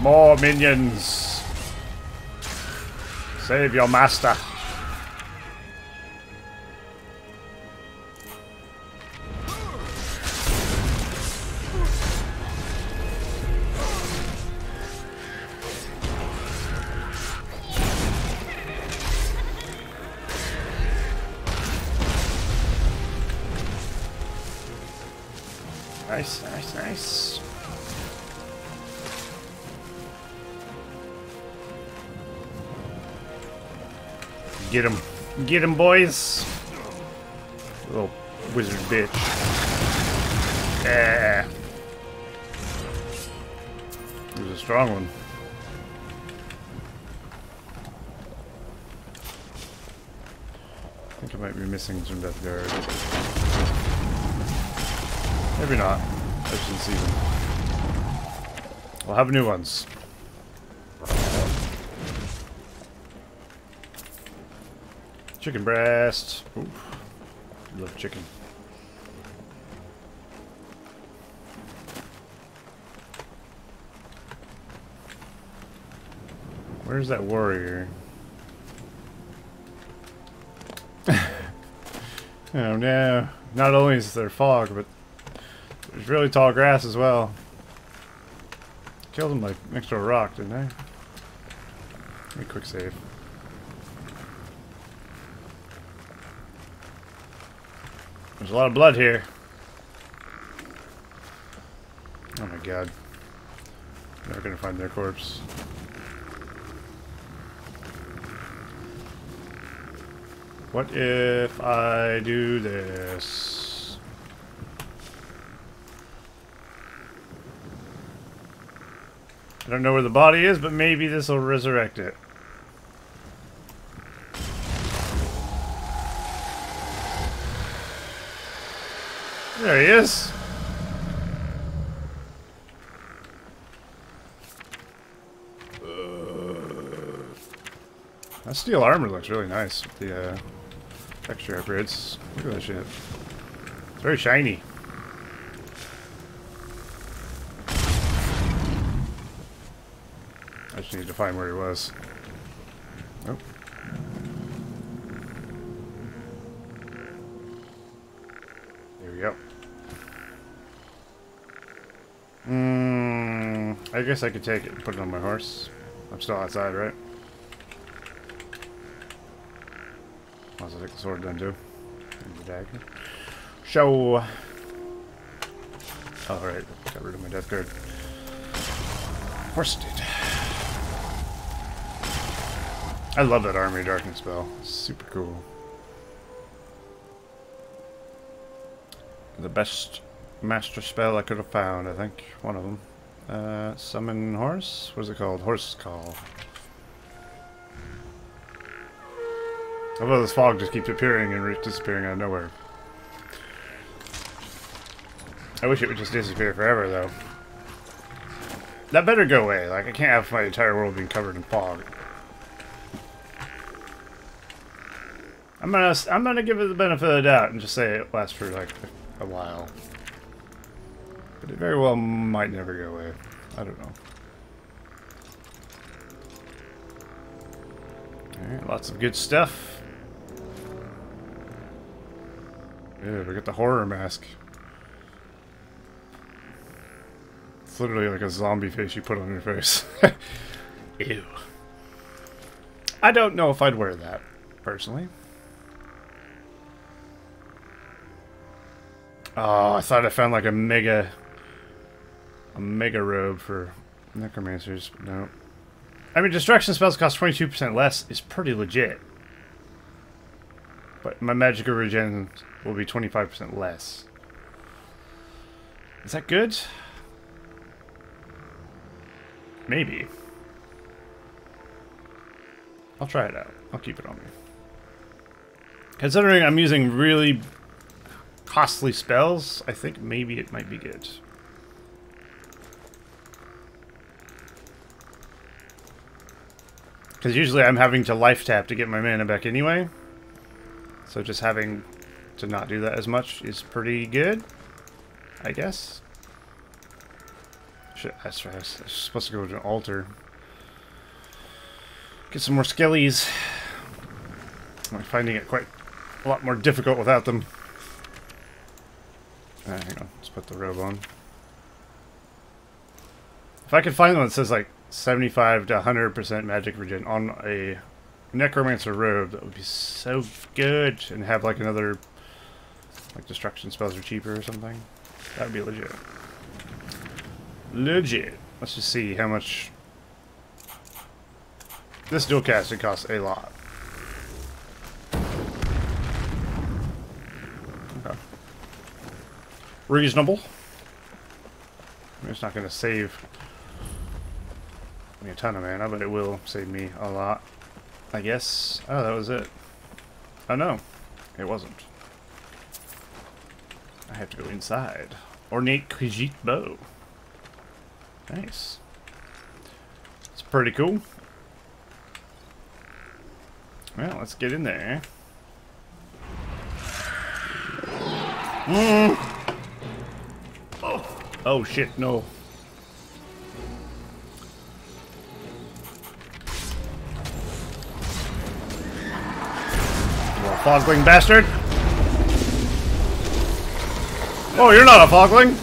More minions! Save your master! Nice, nice, nice. Get him. Get him, boys. Little wizard bitch. Yeah. He was a strong one. I think I might be missing some Death Guard. Maybe not. I shouldn't see them. I'll have new ones. Chicken breast. Ooh, love chicken. Where's that warrior? Oh no. Not only is there fog, but there's really tall grass as well. Killed him like next to a rock, didn't I? Let me quick save. There's a lot of blood here. Oh my god. Never gonna find their corpse. What if I do this? I don't know where the body is, but maybe this will resurrect it. There he is! That steel armor looks really nice with the texture upgrades. Look at that shit. It's very shiny. just need to find where he was. Oh. There we go. I guess I could take it and put it on my horse. I'm still outside, right? I'll also take the sword then, too. And the dagger. Show! Alright, got rid of my death card. Of course it did. I love that Armory Darkening spell. It's super cool. The best master spell I could have found, I think. One of them. Summon horse? What is it called? Horse call. Although this fog just keeps appearing and disappearing out of nowhere. I wish it would just disappear forever, though. That better go away. Like, I can't have my entire world being covered in fog. I'm gonna give it the benefit of the doubt and just say it lasts for, like, a while. But it very well might never go away. I don't know. Alright, lots of good stuff. Yeah, we got the horror mask. It's literally like a zombie face you put on your face. Ew. I don't know if I'd wear that, personally. Oh, I thought I found like a mega robe for necromancers. No. I mean, destruction spells cost 22% less is pretty legit. But my magical regen will be 25% less. Is that good? Maybe. I'll try it out. I'll keep it on me. Considering I'm using really costly spells, I think maybe it might be good. Because usually I'm having to life tap to get my mana back anyway. So just having to not do that as much is pretty good, I guess. Shit, that's right. I was supposed to go to an altar. Get some more skellies. I'm finding it quite a lot more difficult without them. Alright, hang on. Let's put the robe on. If I could find one that says, like, 75 to 100% magic regen on a necromancer robe, that would be so good. And have, like, another, like, destruction spells are cheaper or something. That would be legit. Legit. Let's just see how much. This dual casting costs a lot. Okay. Reasonable. I mean, it's not going to save me a ton of mana, but it will save me a lot, I guess. Oh, that was it. Oh no, it wasn't. I have to go inside. Ornate Khajiit bow. Nice. It's pretty cool. Well, let's get in there. Oh. Oh shit, no. You a fogling bastard? Oh, you're not a fogling!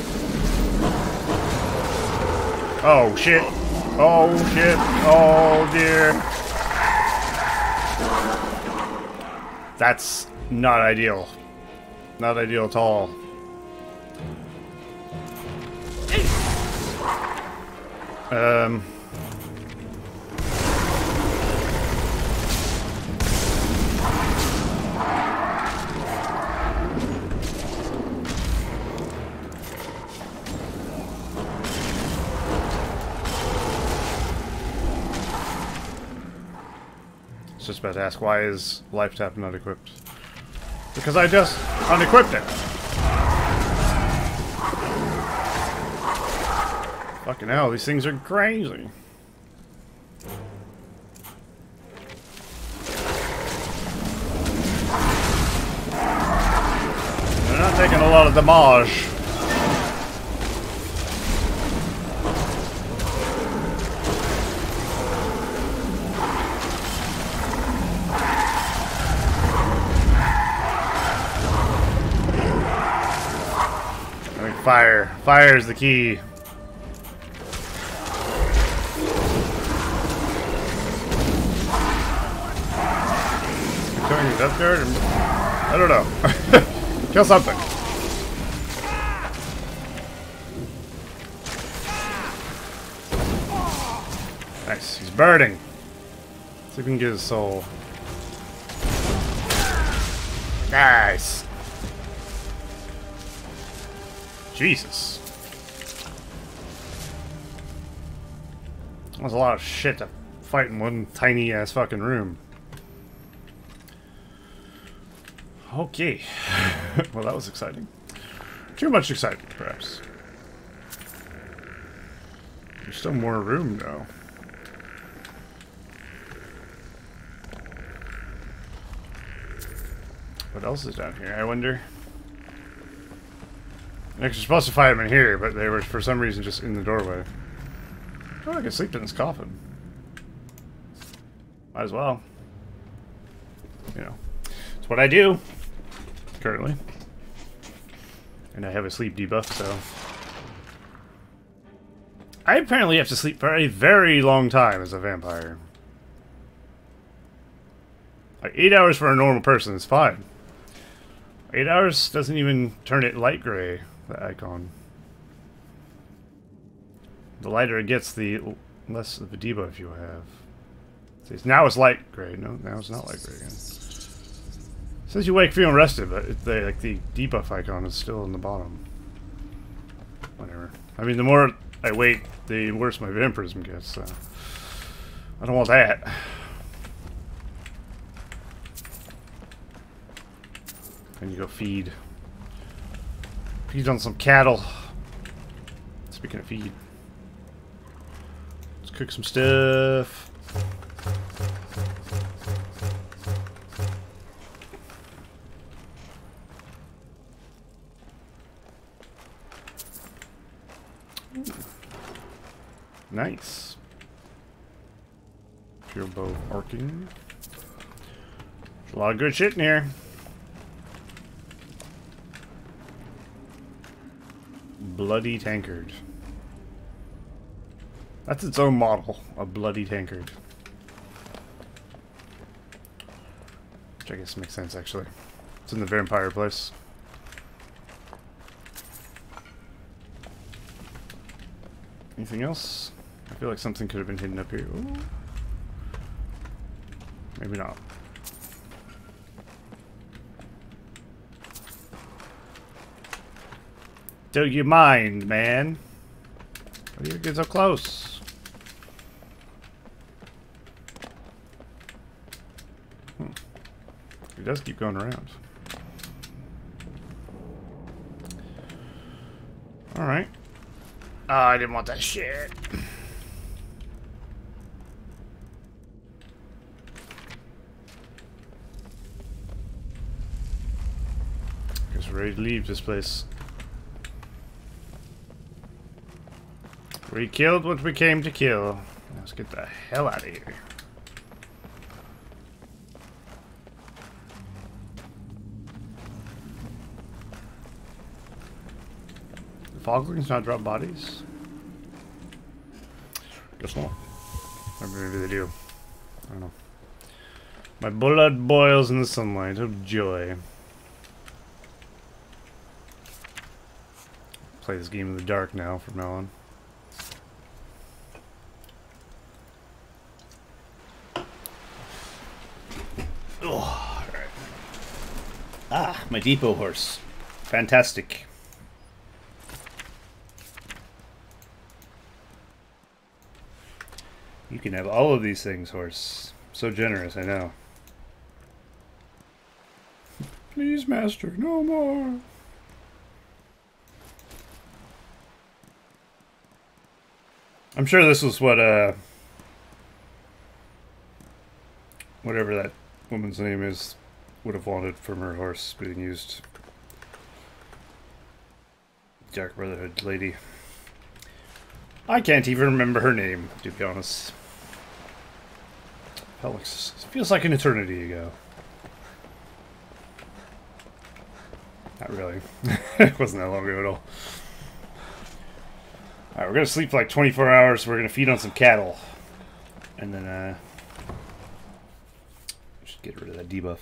Oh shit! Oh shit! Oh dear! That's not ideal. Not ideal at all. Just about to ask, why is life tap not equipped? Because I just unequipped it. Fucking hell, these things are crazy. They're not taking a lot of damage. Fire. Fire is the key. Killing the death guard? Or... I don't know. Kill something. Nice. He's burning. See if we can get his soul. Nice. Jesus. That was a lot of shit to fight in one tiny ass fucking room. Okay. Well, that was exciting. Too much excitement, perhaps. There's still more room, though. What else is down here, I wonder? You're supposed to fight him in here, but they were, for some reason, just in the doorway. Oh, I could sleep in this coffin. Might as well. You know. It's what I do. Currently. And I have a sleep debuff, so... I apparently have to sleep for a very long time as a vampire. Like, 8 hours for a normal person is fine. 8 hours doesn't even turn it light gray, the icon. The lighter it gets, the less of a debuff you have. See, now it's light gray. No, now it's not light gray again. It says you wake feeling rested, but it, the debuff icon is still in the bottom. Whatever. I mean, the more I wait, the worse my vampirism gets, so... I don't want that. And you go feed. Feed on some cattle. Speaking of feed. Let's cook some stuff. Ooh. Nice. Pure bow arcing. There's a lot of good shit in here. Bloody tankard. That's its own model, a bloody tankard. Which I guess makes sense, actually. It's in the vampire place. Anything else? I feel like something could have been hidden up here. Ooh. Maybe not. Do you mind, man? Why do you get so close? Hmm. He does keep going around. Alright. Oh, I didn't want that shit. Guess we're ready to leave this place. We killed what we came to kill. Let's get the hell out of here. The foglings not drop bodies? Guess not. Or maybe they do. I don't know. My blood boils in the sunlight of joy. Play this game in the dark now from now on. Ah, my depot horse. Fantastic. You can have all of these things, horse. So generous, I know. Please, master, no more. I'm sure this was what, whatever that woman's name is. Would have wanted from her horse being used. Dark Brotherhood lady. I can't even remember her name, to be honest. Felix. It feels like an eternity ago. Not really. It wasn't that long ago at all. we're gonna sleep for like 24 hours. We're gonna feed on some cattle, and then just get rid of that debuff.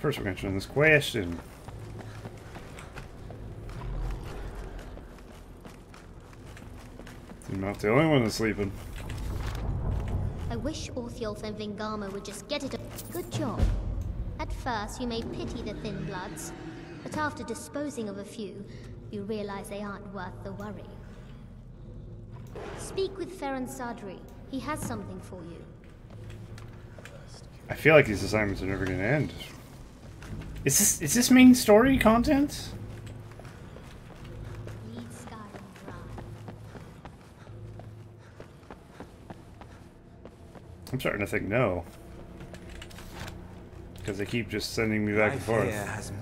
First, we're gonna turn this question. I'm not the only one that's sleeping. I wish Orthiolf and Vingama would just get it up. Good job. At first, you may pity the Thin Bloods, but after disposing of a few, you realize they aren't worth the worry. Speak with Ferran Sadri. He has something for you. I feel like these assignments are never going to end. Is this main story content? I'm starting to think no, because they keep just sending me back and forth.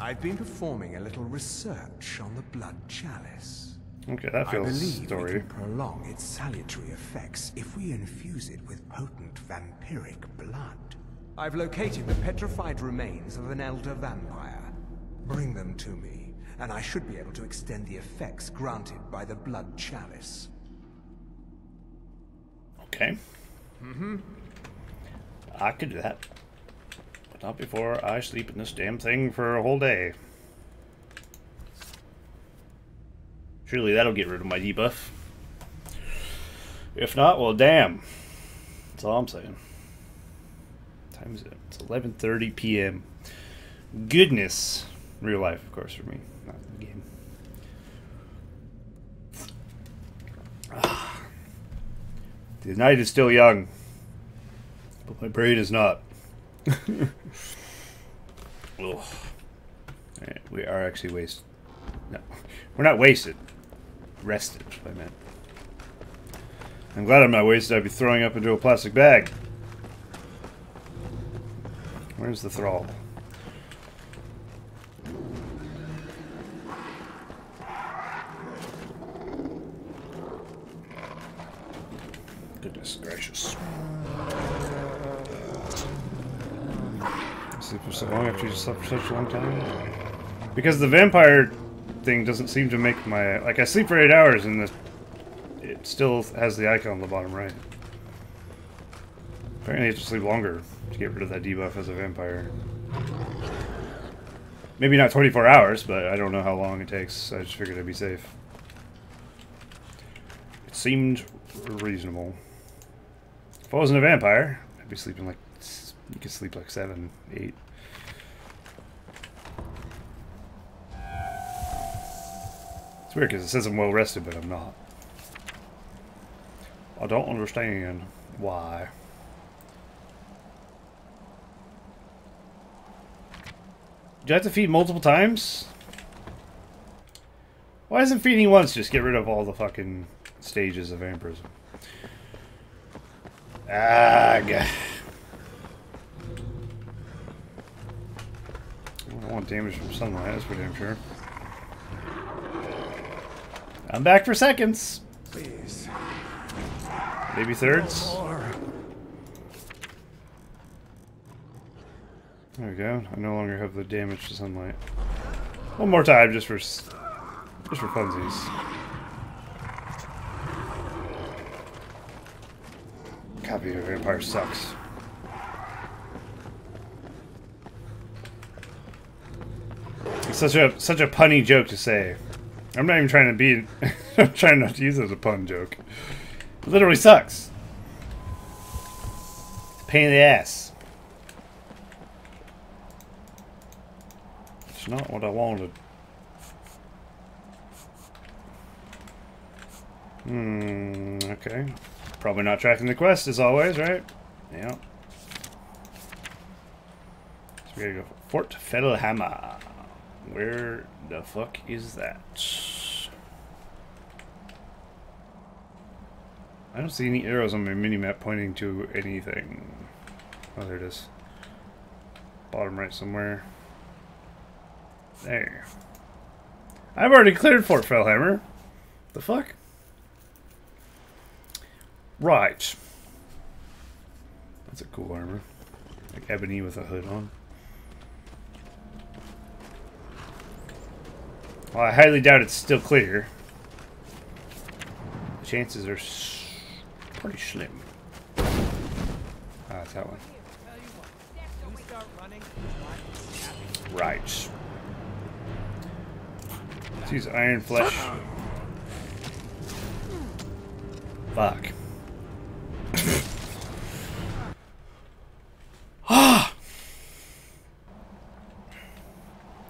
I've been performing a little research on the blood chalice. Okay, that feels story. We can prolong its salutary effects if we infuse it with potent vampiric blood. I've located the petrified remains of an elder vampire. Bring them to me, and I should be able to extend the effects granted by the blood chalice. Okay. Mm-hmm. I could do that. But not before I sleep in this damn thing for a whole day. Surely that'll get rid of my debuff. If not, well, damn. That's all I'm saying. What time is it? It's 11:30 p.m. Goodness. Real life, of course, for me. Not in the game. The night is still young, but my brain is not. Right, we are actually wasted. No, we're not wasted. Rested, I meant. I'm glad I'm not wasted. I'd be throwing up into a plastic bag. Where's the thrall? Goodness gracious. Sleep for so long after you slept for such a long time? Because the vampire thing doesn't seem to make my... Like, I sleep for 8 hours and it still has the icon on the bottom right. Apparently I have to sleep longer to get rid of that debuff as a vampire. Maybe not 24 hours, but I don't know how long it takes. I just figured I'd be safe. It seemed reasonable. If I wasn't a vampire, I'd be sleeping like... You could sleep like 7, 8. It's weird because it says I'm well rested, but I'm not. I don't understand why. Do I have to feed multiple times? Why isn't feeding once just get rid of all the fucking stages of vampirism? Ah, God. I don't want damage from sunlight, that's for damn sure. I'm back for seconds. Please. Maybe thirds. There we go. I no longer have the damage to sunlight. One more time, just for funsies. Copy of Vampire sucks. It's such a punny joke to say. I'm not even trying to be. I'm trying not to use it as a pun joke. It literally sucks. It's a pain in the ass. It's not what I wanted. Okay. Probably not tracking the quest, as always, right? Yeah. So we gotta go for Fort Fellhammer. Where the fuck is that? I don't see any arrows on my minimap pointing to anything. Oh, there it is. Bottom right somewhere. There. I've already cleared Fort Fellhammer. The fuck? Right. That's a cool armor. Like ebony with a hood on. Well, I highly doubt it's still clear. The chances are pretty slim. Ah, it's that one. Right. Let's use Iron Flesh. Fuck. Ah!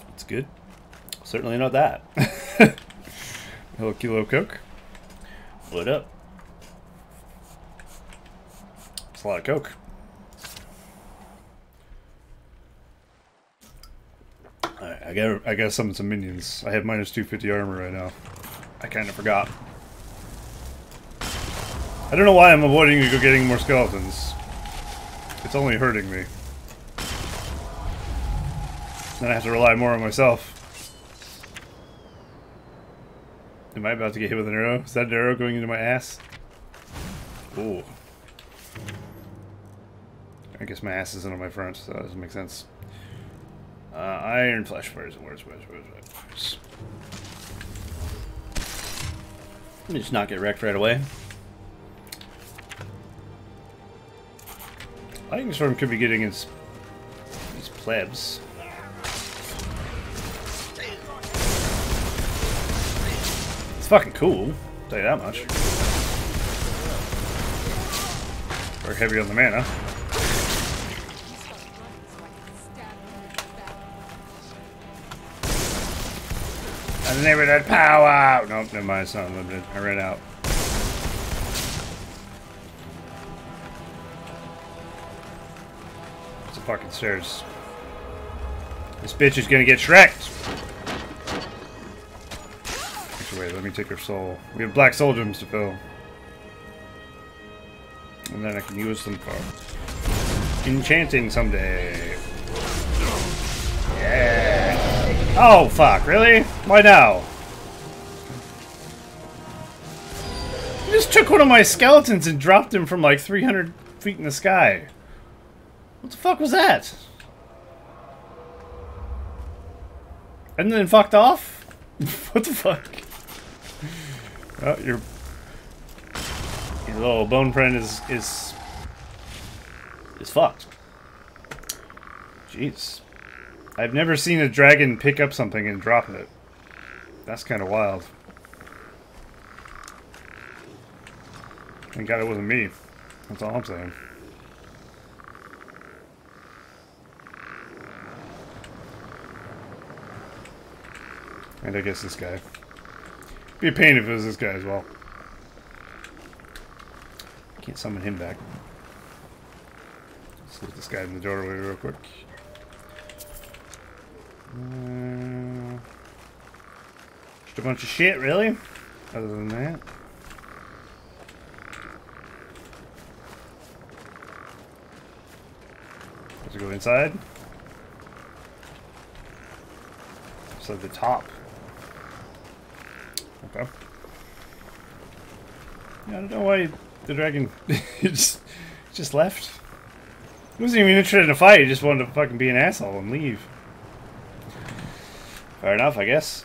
That's good. Certainly not that. Hello, Kilo Coke. What up? It's a lot of Coke. Alright, I gotta summon some minions. I have minus 250 armor right now. I kinda forgot. I don't know why I'm avoiding getting more skeletons. It's only hurting me. Then I have to rely more on myself. Am I about to get hit with an arrow? Is that an arrow going into my ass? Ooh. I guess my ass isn't on my front, so that doesn't make sense. Iron Flesh, where's. Let me just not get wrecked right away. I think this one could be getting his plebs. Fucking cool, I'll tell you that much. We're heavy on the mana. I never had power! Nope, never mind, it's not unlimited. I ran out. It's a fucking stairs. This bitch is gonna get Shrek'd! Wait, let me take her soul. We have black soul gems to fill. And then I can use them for enchanting someday. Yeah. Oh, fuck, really? Why now? You just took one of my skeletons and dropped him from like 300 feet in the sky. What the fuck was that? And then fucked off? What the fuck? Oh, your little bone friend is fucked. Jeez. I've never seen a dragon pick up something and drop it. That's kind of wild. Thank God it wasn't me. That's all I'm saying. And I guess this guy. Be a pain if it was this guy as well. Can't summon him back. Let's look at this guy in the doorway real quick. Just a bunch of shit, really? Other than that. Let's go inside. So the top. Okay. Yeah, I don't know why the dragon just left. He wasn't even interested in a fight, he just wanted to fucking be an asshole and leave. Fair enough, I guess.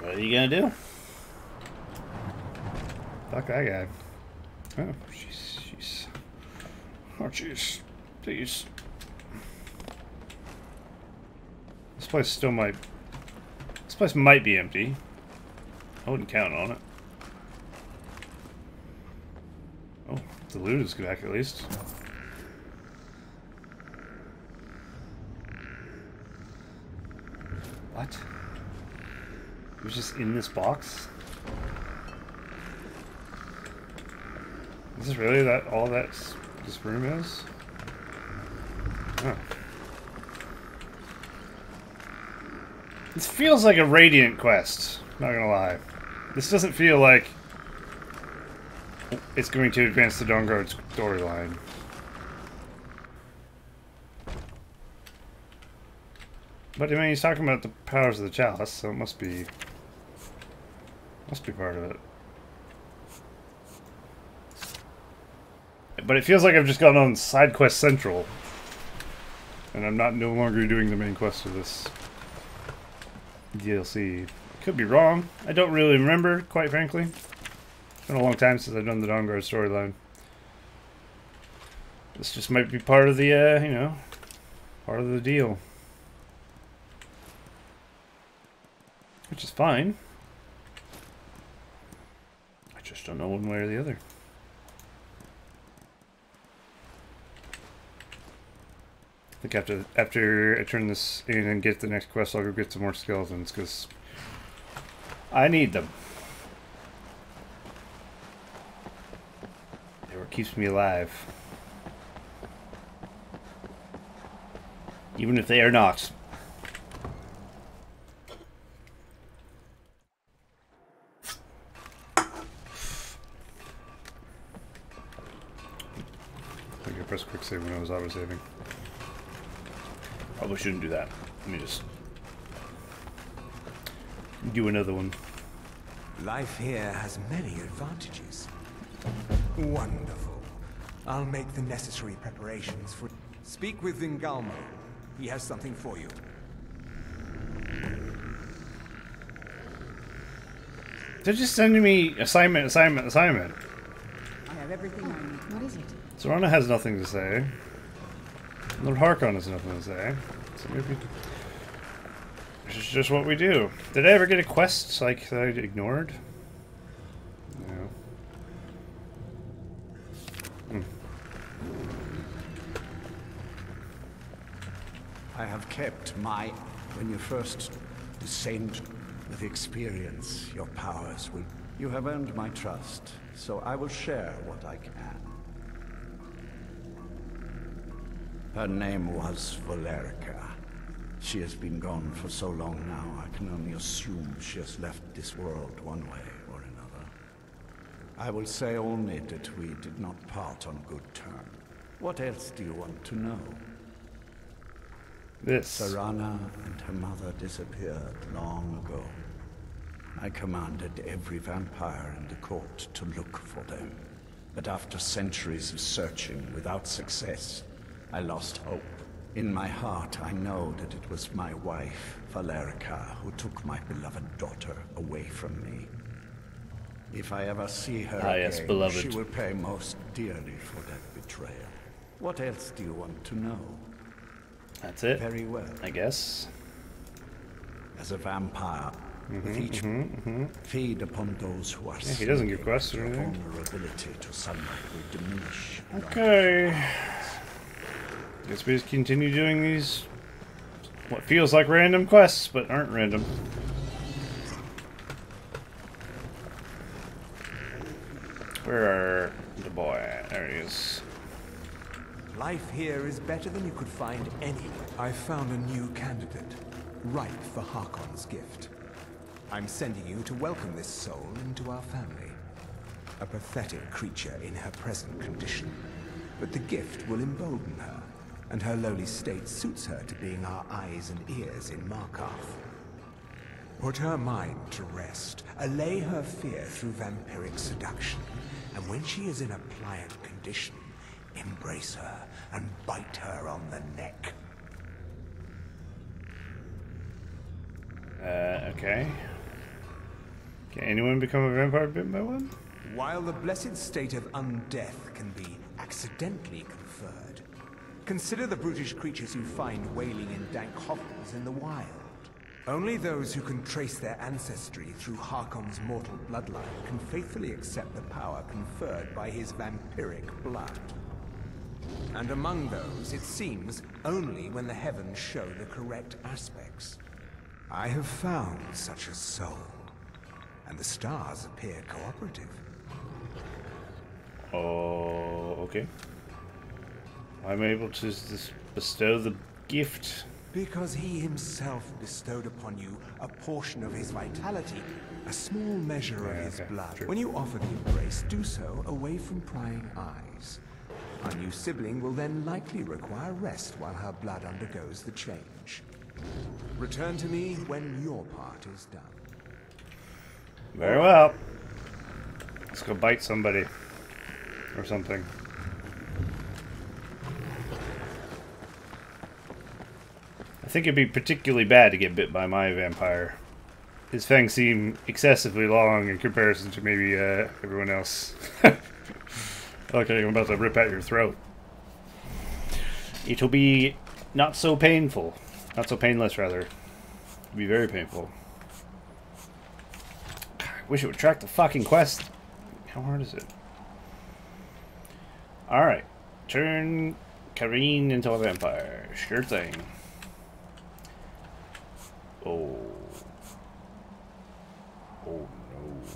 What are you gonna do? Fuck that guy. Oh, jeez, jeez. Oh, jeez. Please. This place still might... This place might be empty. I wouldn't count on it. Oh, the loot is back at least. What? It was just in this box? Is this really that all that this room is? Huh. This feels like a Radiant quest, not gonna lie. This doesn't feel like it's going to advance the Dawnguard storyline. But I mean, he's talking about the powers of the chalice, so it must be part of it. But it feels like I've just gone on side quest central, and I'm no longer doing the main quest of this. DLC. Could be wrong. I don't really remember, quite frankly. It's been a long time since I've done the Dawnguard storyline. This just might be part of the, you know, part of the deal. Which is fine. I just don't know one way or the other. I think after I turn this in and get the next quest, I'll go get some more skeletons, because I need them. They were what keeps me alive. Even if they are not. I think I pressed quick save when I was auto-saving. Probably shouldn't do that. Let me just do another one. Life here has many advantages. Wonderful. I'll make the necessary preparations for... Speak with Vingalmo. He has something for you. They're just sending me assignment, assignment, assignment. I have everything I need. What is it? Serana has nothing to say. Lord Harkon has nothing to say. So maybe this is just what we do. Did I ever get a quest like that I ignored? No. I have kept my... When you first descend with experience, your powers will... You have earned my trust, so I will share what I can. Her name was Valerica. She has been gone for so long now, I can only assume she has left this world one way or another. I will say only that we did not part on good terms. What else do you want to know? This. Serana and her mother disappeared long ago. I commanded every vampire in the court to look for them. But after centuries of searching without success, I lost hope. In my heart, I know that it was my wife, Valerica, who took my beloved daughter away from me. If I ever see her again, beloved, she will pay most dearly for that betrayal. What else do you want to know? That's it. Very well, I guess. As a vampire, feed upon those who are sick. He doesn't give quests or anything. Vulnerability to sunlight will diminish. Okay. Guess we just continue doing these, what feels like random quests, but aren't random. Where are the boy? There he is. Life here is better than you could find anywhere. I found a new candidate, ripe for Harkon's gift. I'm sending you to welcome this soul into our family. A pathetic creature in her present condition, but the gift will embolden her. And her lowly state suits her to being our eyes and ears in Markarth. Put her mind to rest, allay her fear through vampiric seduction, and when she is in a pliant condition, embrace her and bite her on the neck. Okay. Can anyone become a vampire bit by one? While the blessed state of undeath can be accidentally conferred, consider the brutish creatures you find wailing in dank hovels in the wild. Only those who can trace their ancestry through Harkon's mortal bloodline can faithfully accept the power conferred by his vampiric blood. And among those, it seems, only when the heavens show the correct aspects. I have found such a soul, and the stars appear cooperative. Oh, okay. I'm able to bestow the gift. Because he himself bestowed upon you a portion of his vitality, a small measure of his blood. True. When you offer the embrace, do so away from prying eyes. Our new sibling will then likely require rest while her blood undergoes the change. Return to me when your part is done. Very well. Let's go bite somebody. Or something. I think it'd be particularly bad to get bit by my vampire. His fangs seem excessively long in comparison to maybe everyone else. Okay, I'm about to rip out your throat. It'll be not so painful. Not so painless, rather. It'll be very painful. God, I wish it would track the fucking quest. How hard is it? Alright. Turn Kareen into a vampire. Sure thing. Oh. Oh no.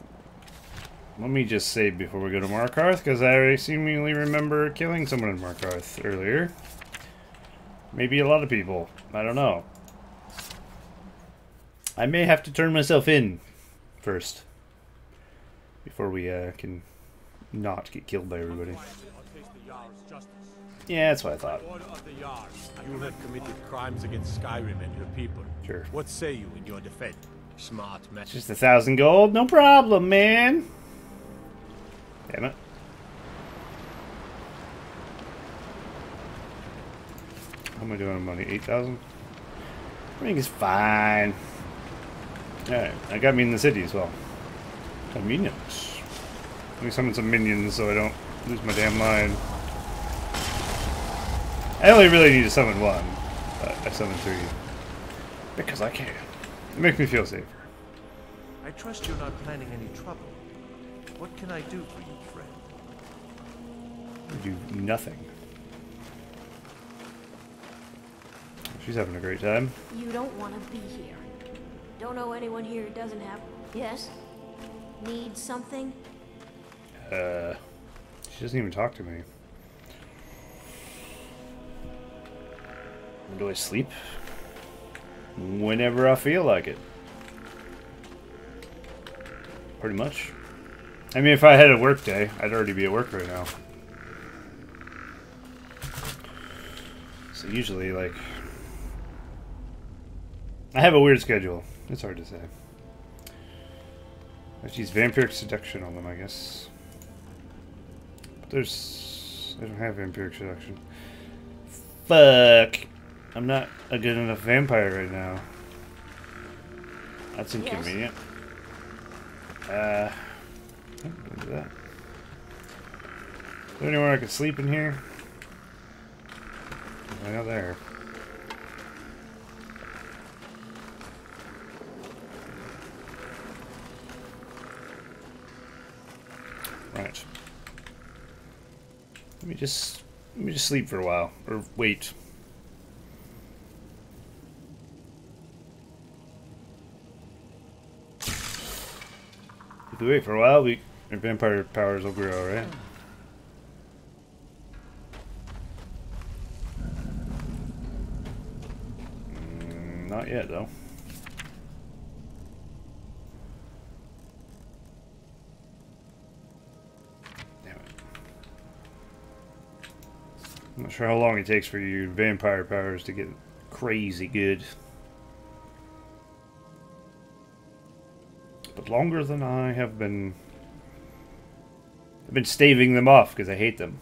Let me just save before we go to Markarth, because I seemingly remember killing someone in Markarth earlier. Maybe a lot of people. I don't know. I may have to turn myself in first. Before we can not get killed by everybody. Yeah, that's what I thought. You have committed crimes against Skyrim and your people. Sure. What say you in your defense? Smart man. Just 1,000 gold? No problem, man. Damn it. How am I doing on money? 8,000? I think it's fine. Alright, I got me in the city as well. Got minions. Let me summon some minions so I don't lose my damn mind. I only really need to summon one, but I summon three. Because I can. It makes me feel safer. I trust you're not planning any trouble. What can I do for you, friend? I do nothing. She's having a great time. You don't want to be here. Don't know anyone here who doesn't have... Yes? Need something? She doesn't even talk to me. Do I sleep? Whenever I feel like it. Pretty much. I mean, if I had a work day, I'd already be at work right now. So usually, like... I have a weird schedule. It's hard to say. I have to use vampiric seduction on them, I guess. But there's... I don't have vampiric seduction. Fuck! I'm not a good enough vampire right now. That's inconvenient. Yes. I don't do that. Is there anywhere I could sleep in here? Right out there. Right. Let me just sleep for a while, or wait. If we wait for a while, our vampire powers will grow, right? Not yet, though. Damn it. I'm not sure how long it takes for your vampire powers to get crazy good. Longer than I have been. I've been staving them off because I hate them.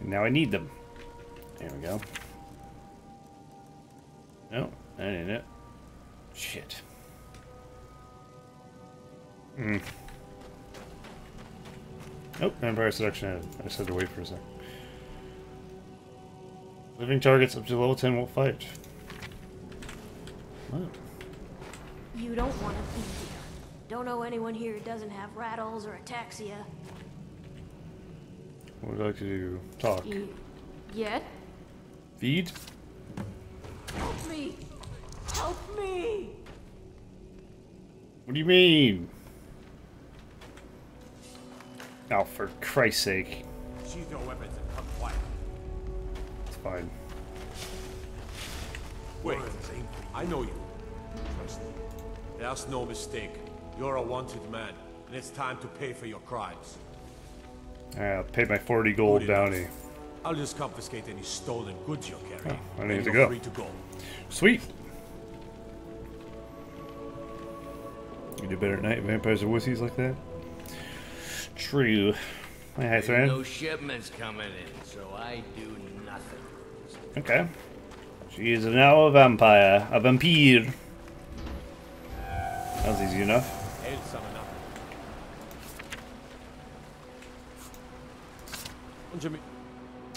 And now I need them. There we go. No, that ain't it. Shit. Mm. Nope, vampire seduction. I just had to wait for a sec. Living targets up to level 10 won't fight. Wow. You don't want to be here. Don't know anyone here who doesn't have rattles or ataxia. What would I like to do? Talk. Yet? Feed? Help me! Help me! What do you mean? Oh, for Christ's sake. She's no weapons and come quiet. It's fine. Wait, I know you. Trust me. There's no mistake. You're a wanted man, and it's time to pay for your crimes. I'll pay my 40 gold bounty. I'll just confiscate any stolen goods you're carrying. Oh, I need to go. Free to go. Sweet. You do better at night. Vampires are wussies like that. True. My high threat. No shipments coming in, so I do nothing. Okay. She is now a vampire. A vampire. That was easy enough.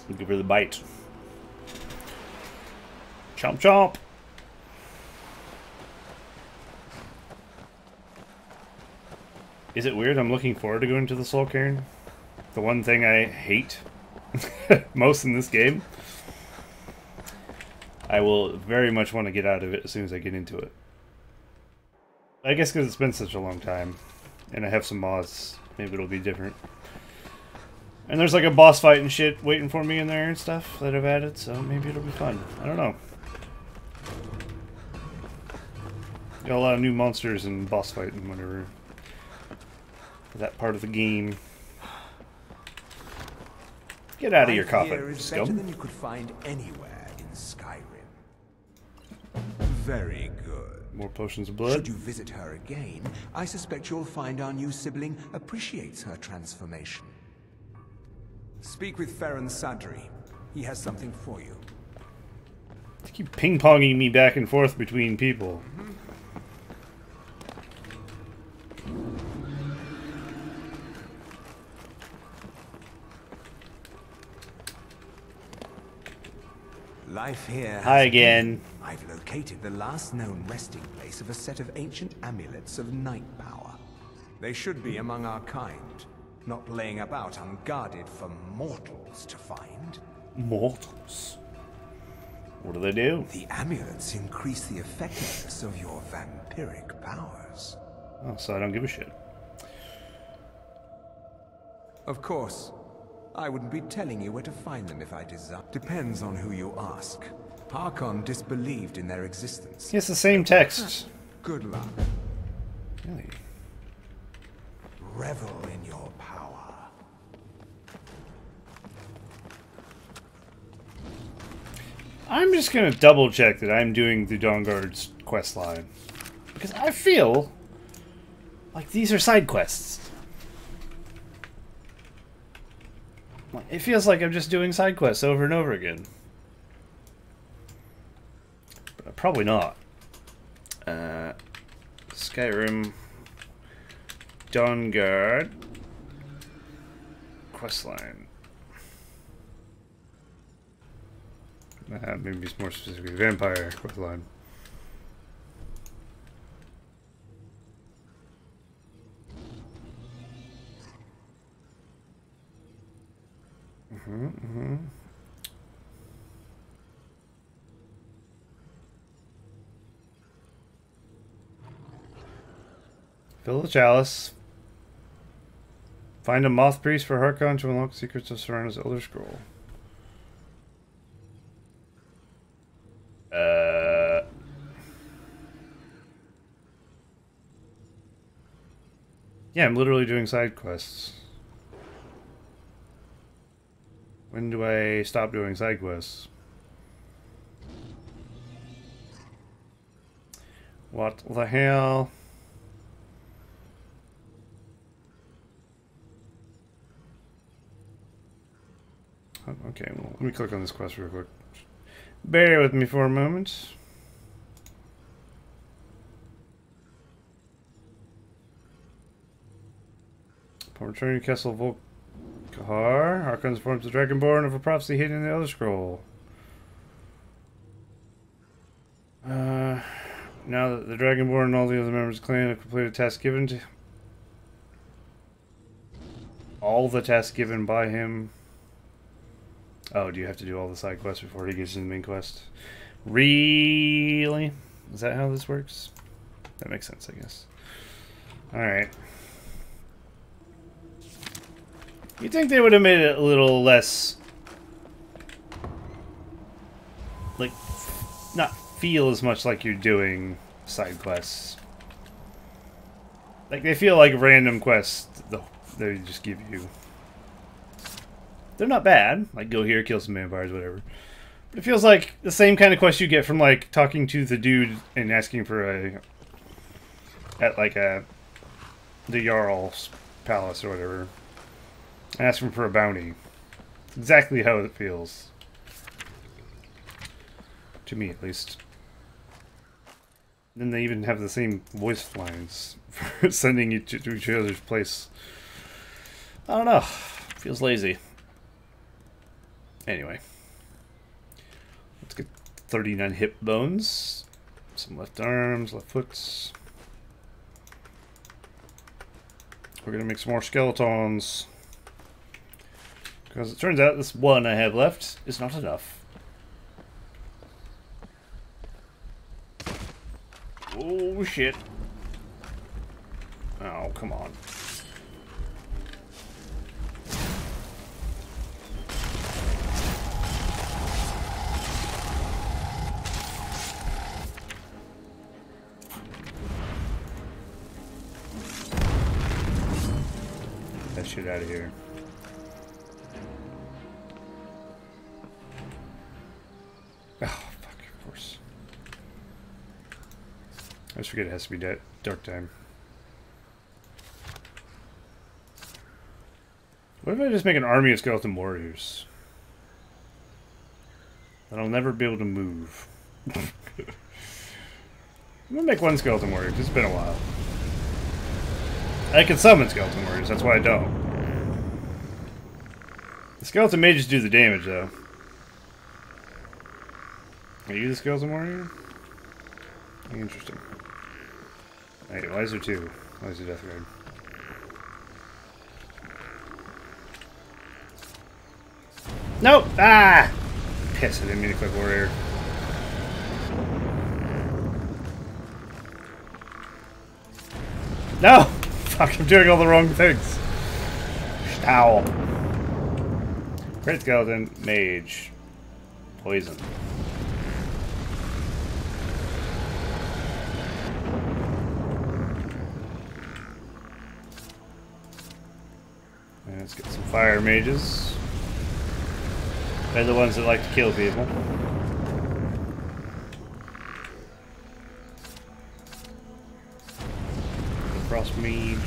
Looking for the bite. Chomp chomp. Is it weird? I'm looking forward to going to the Soul Cairn. The one thing I hate most in this game. I will very much want to get out of it as soon as I get into it. I guess because it's been such a long time. And I have some mods. Maybe it'll be different. And there's like a boss fight and shit waiting for me in there and stuff that I've added, so maybe it'll be fun. I don't know. Got a lot of new monsters and boss fight and whatever. That part of the game. Get out of your coffin, scum. Than you could find anywhere in Skyrim. Very good. More potions of blood. Should you visit her again, I suspect you'll find our new sibling appreciates her transformation. Speak with Farron Sadri. He has something for you. They keep ping-ponging me back and forth between people. Life here. Hi again. I've located the last known resting place of a set of ancient amulets of night power. They should be among our kind, not laying about unguarded for mortals to find. Mortals? What do they do? The amulets increase the effectiveness of your vampiric powers. Oh, so I don't give a shit. Of course. I wouldn't be telling you where to find them if I desired. Depends on who you ask. Harkon disbelieved in their existence. It's the same text. Good luck. Really? Revel in your power. I'm just gonna double check that I'm doing the Dawnguard's quest line, because I feel like these are side quests. It feels like I'm just doing side quests over and over again. But probably not. Skyrim. Dawnguard. Questline. Maybe it's more specifically vampire questline. Mm-hmm. Fill the chalice. Find a moth priest for Harkon to unlock secrets of Serana's Elder Scroll. Yeah, I'm literally doing side quests. When do I stop doing side quests? What the hell? Okay, well, let me click on this quest real quick. Bear with me for a moment. Upon returning to Castle Volk. Kahar, Harkon informs the Dragonborn of a prophecy hidden in the Elder Scroll. Now that the Dragonborn and all the other members of the clan have completed tasks given to all the tasks given by him. Oh, do you have to do all the side quests before he gets into the main quest? Really? Is that how this works? That makes sense, I guess. Alright. You'd think they would have made it a little less, like, not feel as much like you're doing side quests. Like, they feel like random quests they just give you. They're not bad. Like, go here, kill some vampires, whatever. But it feels like the same kind of quest you get from, like, talking to the dude and asking for a, at, like, a, the Jarl's palace or whatever. Ask him for a bounty. It's exactly how it feels. To me, at least. Then they even have the same voice lines for sending you to each other's place. I don't know. Feels lazy. Anyway. Let's get 39 hip bones. Some left arms, left foots. We're going to make some more skeletons. Because it turns out this one I have left is not enough. Oh, shit. Oh, come on. Get that shit out of here. I just forget it has to be dark time. What if I just make an army of skeleton warriors? That I'll never be able to move. I'm gonna make one skeleton warrior, 'cause it's been a while. I can summon skeleton warriors, that's why I don't. The skeleton mages do the damage, though. Are you the skeleton warrior? Interesting. Alright, why is there two? Why is the death guard? Nope! Ah! Piss, I didn't mean to click warrior. No! Fuck, I'm doing all the wrong things. Ow. Great skeleton, mage. Poison. Let's get some fire mages. They're the ones that like to kill people. Cross mage.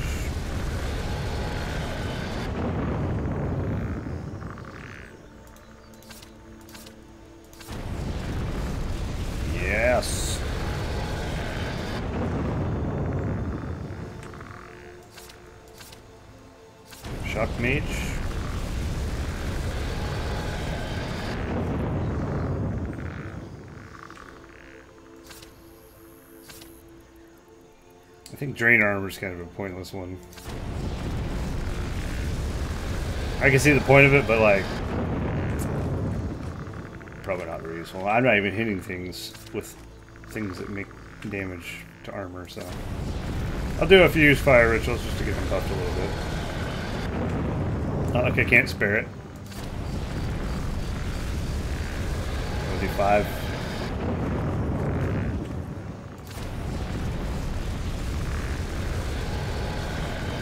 Yes. Shock mage. I think drain armor is kind of a pointless one. I can see the point of it, but like, probably not very useful. I'm not even hitting things with things that make damage to armor, so I'll do a few fire rituals just to get them buffed a little bit. Not like I can't spare it. I'll do 5.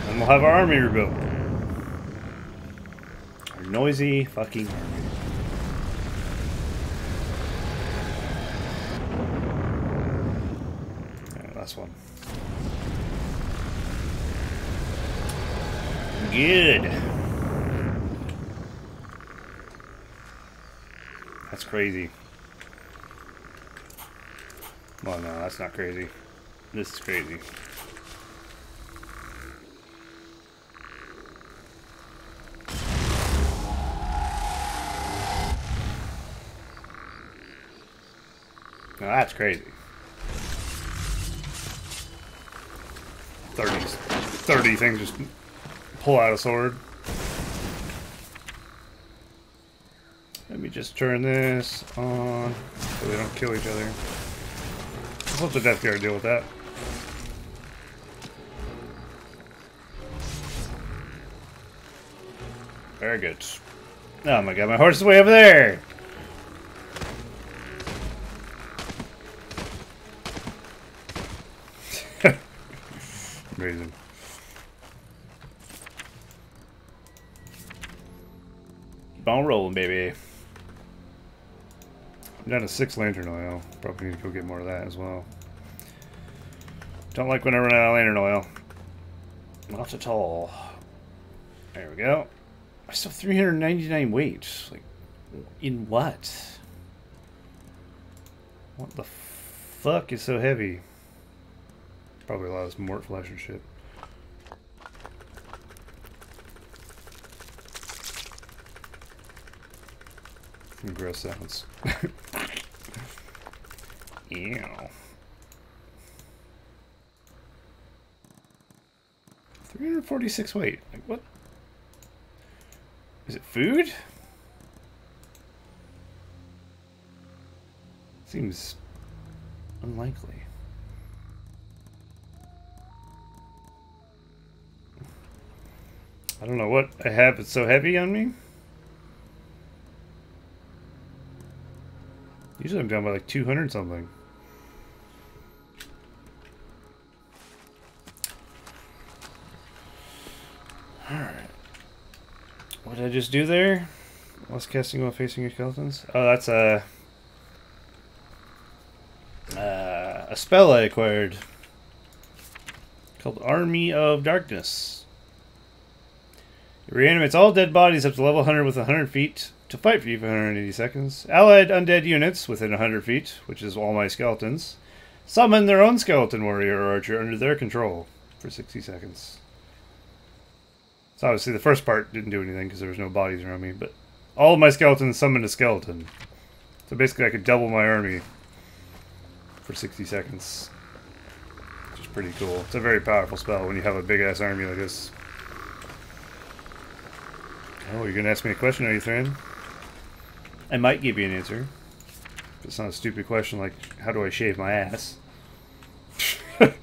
And we'll have our army rebuilt. Our noisy fucking army. Alright, last one. Good. That's crazy. Well, no, that's not crazy. This is crazy. Now that's crazy. 30 things just pull out a sword. Let me just turn this on so they don't kill each other. Let's let the death guard deal with that. Very good. Oh my god, my horse is way over there! Amazing. Keep on rolling, baby. I'm down to 6 lantern oil. Probably need to go get more of that as well. Don't like when I run out of lantern oil. Not at all. There we go. I still have 399 weight. Like, in what? What the fuck is so heavy? Probably a lot of this mort flesh and shit. Some gross sounds. Ew. $346 weight. Like what? Is it food? Seems unlikely. I don't know what I have that's so heavy on me. Usually I'm down by like 200 something. Alright. What did I just do there? Less casting while facing your skeletons? Oh, that's a spell I acquired called Army of Darkness. It reanimates all dead bodies up to level 100 with 100 feet to fight for you for 180 seconds. Allied undead units within 100 feet, which is all my skeletons, summon their own skeleton warrior or archer under their control for 60 seconds. So obviously the first part didn't do anything because there was no bodies around me, but all of my skeletons summoned a skeleton. So basically I could double my army for 60 seconds, which is pretty cool. It's a very powerful spell when you have a big-ass army like this. Oh, you're going to ask me a question, are you, Thran? I might give you an answer. But it's not a stupid question like, how do I shave my ass? No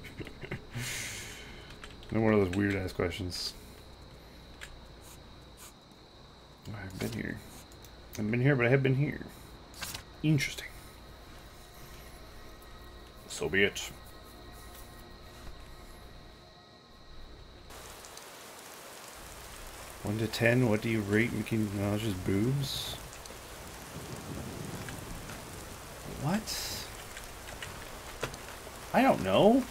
one of those weird-ass questions. Oh, I haven't been here. I haven't been here, but I have been here. Interesting. So be it. One to ten, what do you rate Mickey Minaj's boobs? What? I don't know.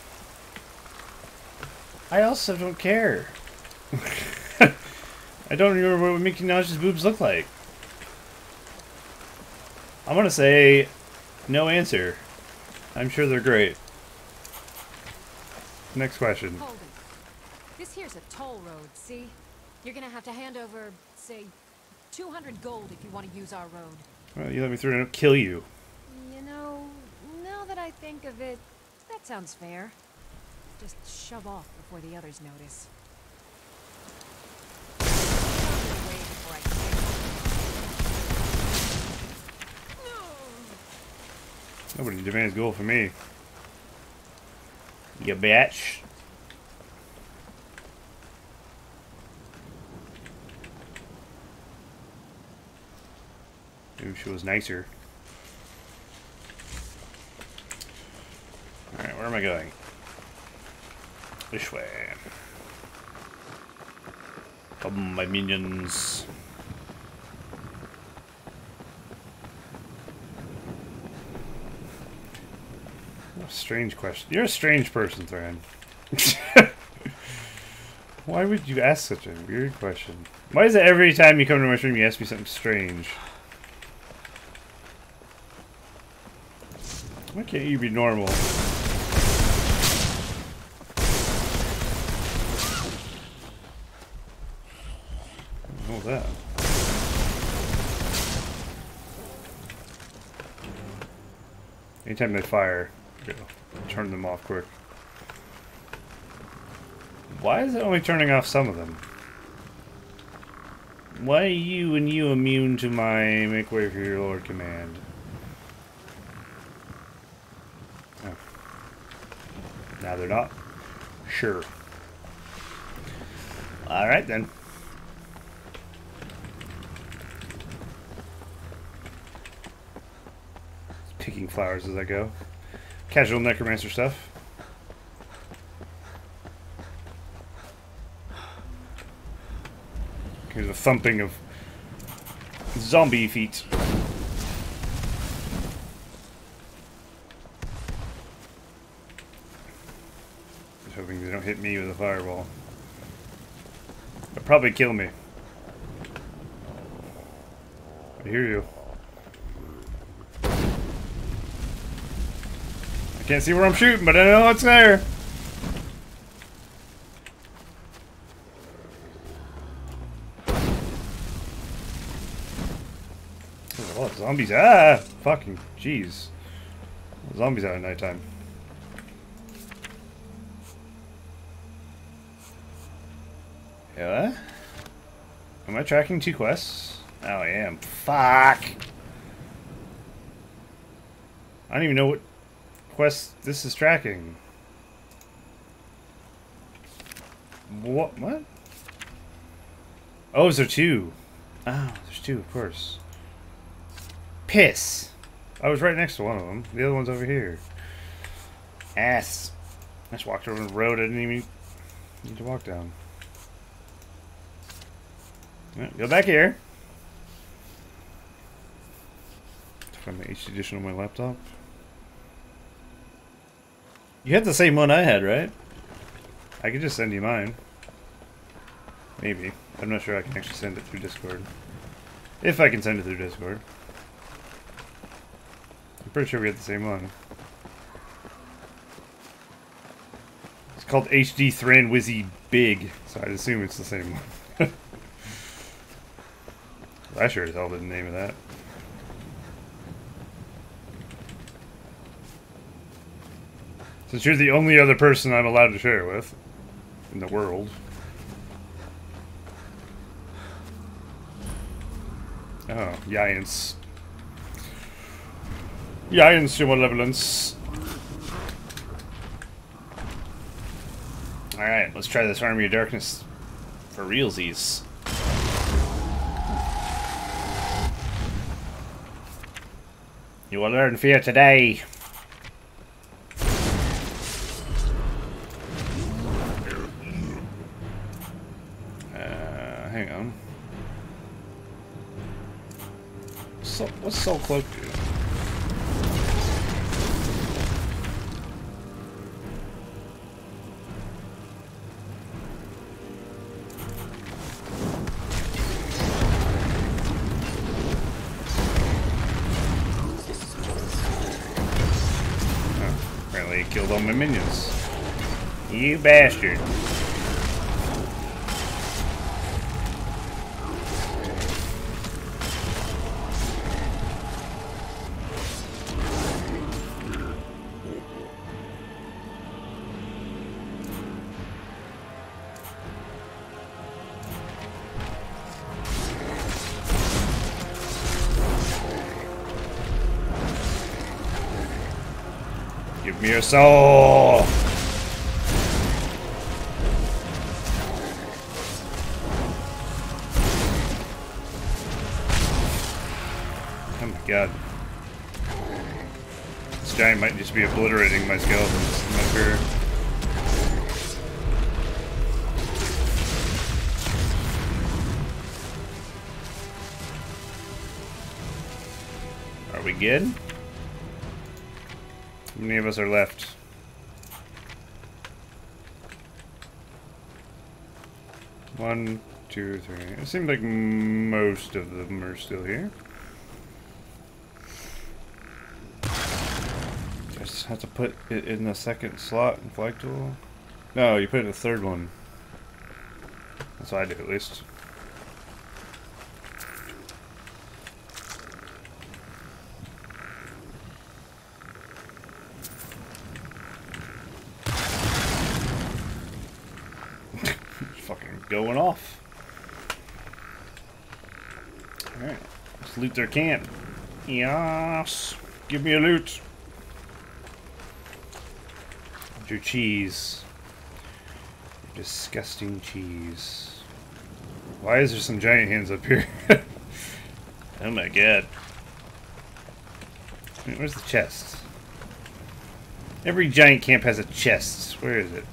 I also don't care. I don't remember what Mickey Minaj's boobs look like. I'm gonna say no answer. I'm sure they're great. Next question. Hold it. This here's a toll road, see? You're gonna have to hand over, say, 200 gold if you want to use our road. Well, you let me through and I'll kill you. You know, now that I think of it, that sounds fair. Just shove off before the others notice. Nobody demands gold for me. You bitch. Maybe she was nicer. Alright, where am I going? This way. Come, my minions. Strange question. You're a strange person, Thran. Why would you ask such a weird question? Why is it every time you come to my stream you ask me something strange? Why can't you be normal? What was that? Anytime they fire, turn them off quick. Why is it only turning off some of them? Why are you and you immune to my make way for your lord command? Oh. Now they're not? Sure. Alright then. Picking flowers as I go. Casual necromancer stuff. Here's a thumping of zombie feet. Just hoping they don't hit me with a fireball. They'll probably kill me. I hear you. Can't see where I'm shooting, but I know it's there. Oh, zombies. Ah! Fucking jeez. Zombies out at nighttime. Yeah? Am I tracking two quests? Oh, I am. Fuck! I don't even know what quest this is tracking. What? What? Oh, is there two? Oh, there's two, of course. Piss! I was right next to one of them. The other one's over here. Ass. I just walked over the road I didn't even need to walk down. Right, go back here. To find the HD edition on my laptop. You had the same one I had, right? I could just send you mine. Maybe. I'm not sure I can actually send it through Discord. If I can send it through Discord. I'm pretty sure we had the same one. It's called HD Thranwizzy Big, so I'd assume it's the same one. I sure as hell didn't name of that. Since you're the only other person I'm allowed to share with in the world. Oh, Giants. Giants, your malevolence. Alright, let's try this Army of Darkness for realsies. You will learn fear today. Hang on. So, what's Soul Cloak do? Killed all my minions. You bastard. Give me your soul! Oh my god. This giant might just be obliterating my skeletons in my career. Are we good? How many of us are left? One, two, three. It seems like most of them are still here. Just have to put it in the second slot in Flag Tool. No, you put it in the third one. That's what I do, at least. Going off. Alright, let's loot their camp. Yes! Give me a loot! And your cheese. Your disgusting cheese. Why is there some giant hands up here? Oh my god. Where's the chest? Every giant camp has a chest. Where is it?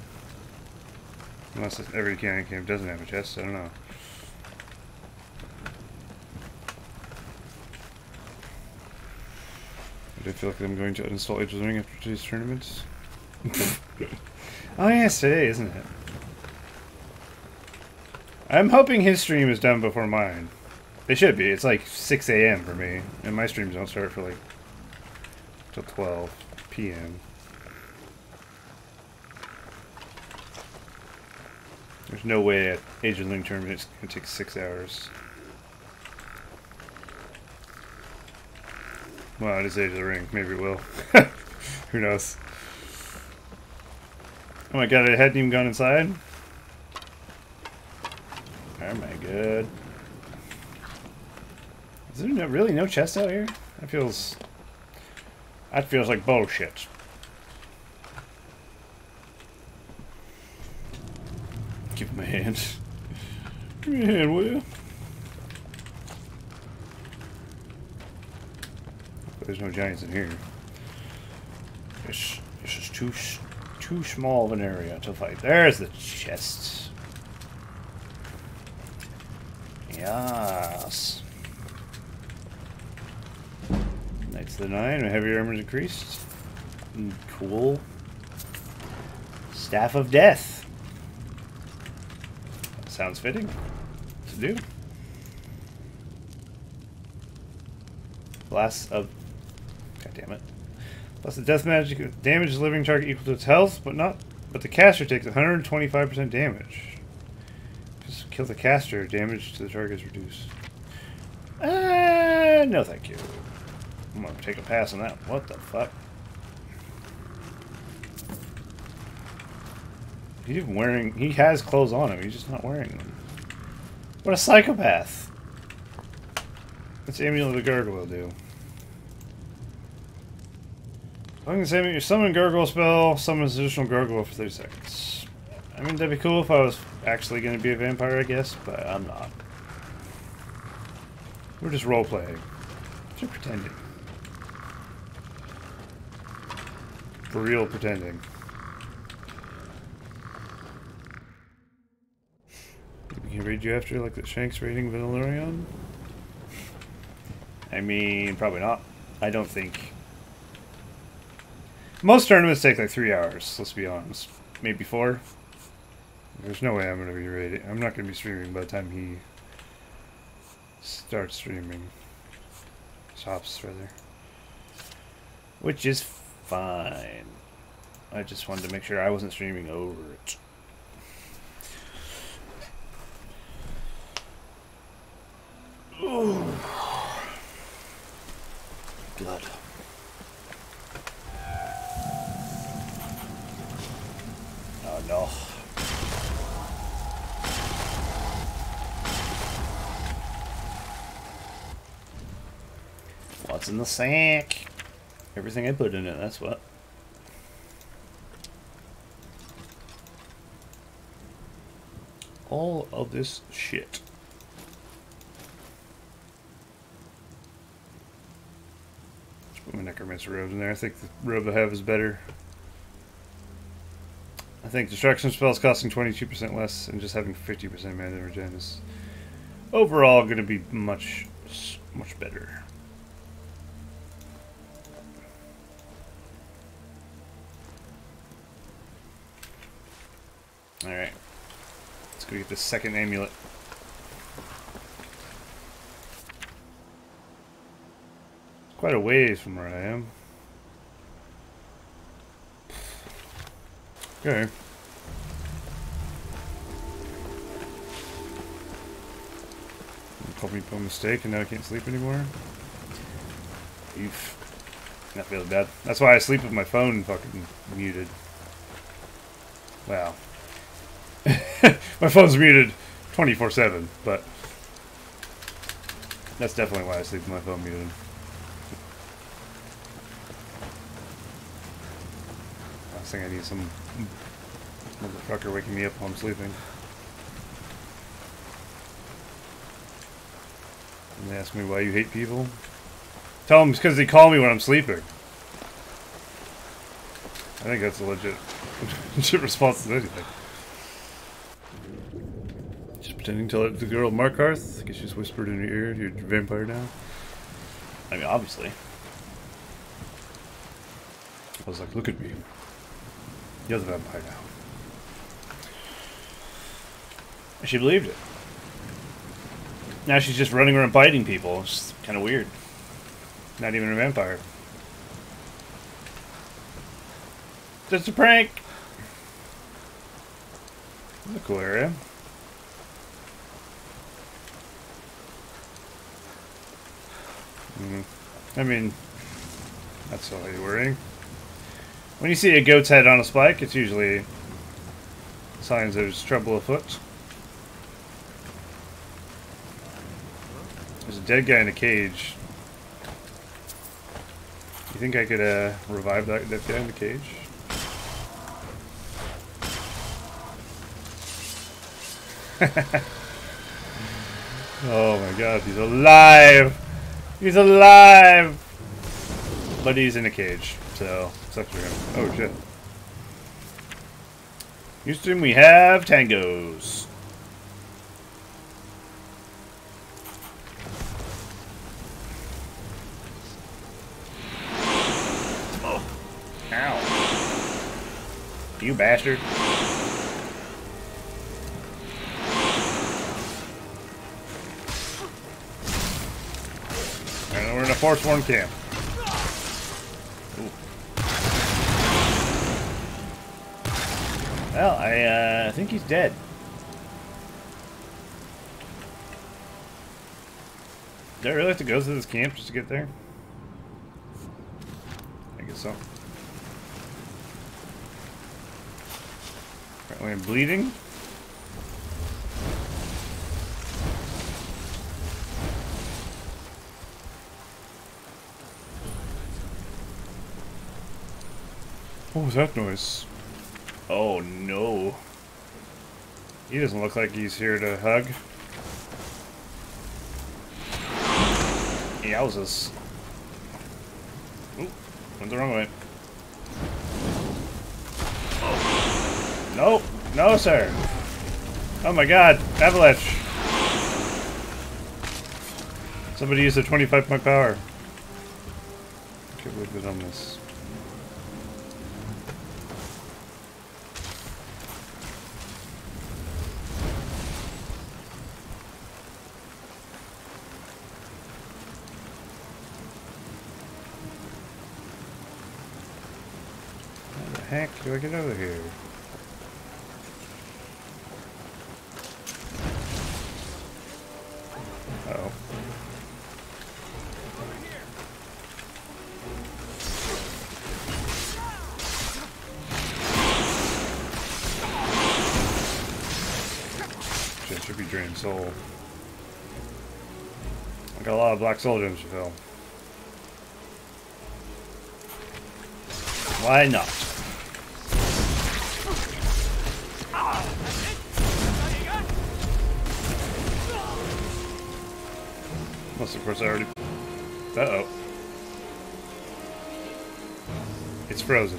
Unless every giant camp doesn't have a chest, I don't know. I do feel like I'm going to uninstall Age of the Ring after today's tournaments. Oh yes, today, isn't it? I'm hoping his stream is done before mine. It should be. It's like 6 a.m. for me, and my streams don't start for like till 12 p.m. There's no way at Age of the Ring tournament it's going to take 6 hours. Well, it is Age of the Ring. Maybe it will. Who knows? Oh my god, I hadn't even gone inside? Oh my god. Is there really no chest out here? That feels like bullshit. Give me a hand. Give me a hand, will you? There's no giants in here. This is too small of an area to fight. There's the chest. Yes. Knights of the Nine. Heavy armor increased. Cool. Staff of Death. That sounds fitting to do. Blast of... God damn it. Blast of death magic damage is living target equal to its health, but the caster takes 125% damage. Just kill the caster, damage to the target is reduced. No thank you. I'm gonna take a pass on that. What the fuck? He's even wearing... He has clothes on him, he's just not wearing them. What a psychopath! What's Amulet of the Gargoyle do? I'm going to summon gargoyle spell, summons additional gargoyle for 30 seconds. I mean, that'd be cool if I was actually going to be a vampire, I guess, but I'm not. We're just role-playing. Just pretending. For real pretending. We can read you after, like the Shanks reading Valerian? I mean, probably not. I don't think... Most tournaments take like 3 hours, let's be honest. Maybe 4. There's no way I'm going to be ready. I'm not going to be streaming by the time he starts streaming. Stops, rather. Which is fine. I just wanted to make sure I wasn't streaming over it. Ooh. Blood. Oh no. What's in the sack? Everything I put in it, that's what. All of this shit. My necromancer robes in there. I think the robe I have is better. I think destruction spells costing 22% less and just having 50% mana regen is overall going to be much better. All right, let's go get the second amulet. Quite a ways from where I am. Okay. Called me by mistake and now I can't sleep anymore. Oof. That feels bad. That's why I sleep with my phone fucking muted. Wow. My phone's muted 24/7, but that's definitely why I sleep with my phone muted. I think I need some motherfucker waking me up while I'm sleeping. And they ask me why you hate people. Tell them it's because they call me when I'm sleeping. I think that's a legit response to anything. Just pretending to let the girl Markarth. I guess she's whispered in your ear, you're a vampire now. I mean, obviously. I was like, look at me. You're the vampire now. And she believed it. Now she's just running around biting people. It's kind of weird. Not even a vampire. Just a prank! That's a cool area. I mean, That's always worrying. When you see a goat's head on a spike, it's usually signs there's trouble afoot. There's a dead guy in a cage. You think I could revive that guy in the cage? Oh my god, he's alive! He's alive! But he's in a cage, so sucks for him. Oh shit. Houston, we have tangos. Oh. Ow. You bastard. And we're in a Forsworn camp. Ooh. Well, I think he's dead. Did I really have to go through this camp just to get there? I guess so. Apparently I'm bleeding. What was that noise? Oh no. He doesn't look like he's here to hug. Yowzes. Oop, went the wrong way. Oh. Nope. No, sir. Oh my god. Avalanche. Somebody used a 25-point power. I can't believe it on this. Heck, do I get over here? Uh-oh. Shit, should be drained soul. I got a lot of black soul gems to fill. Why not? Unless, of course, I already... Uh-oh. It's frozen.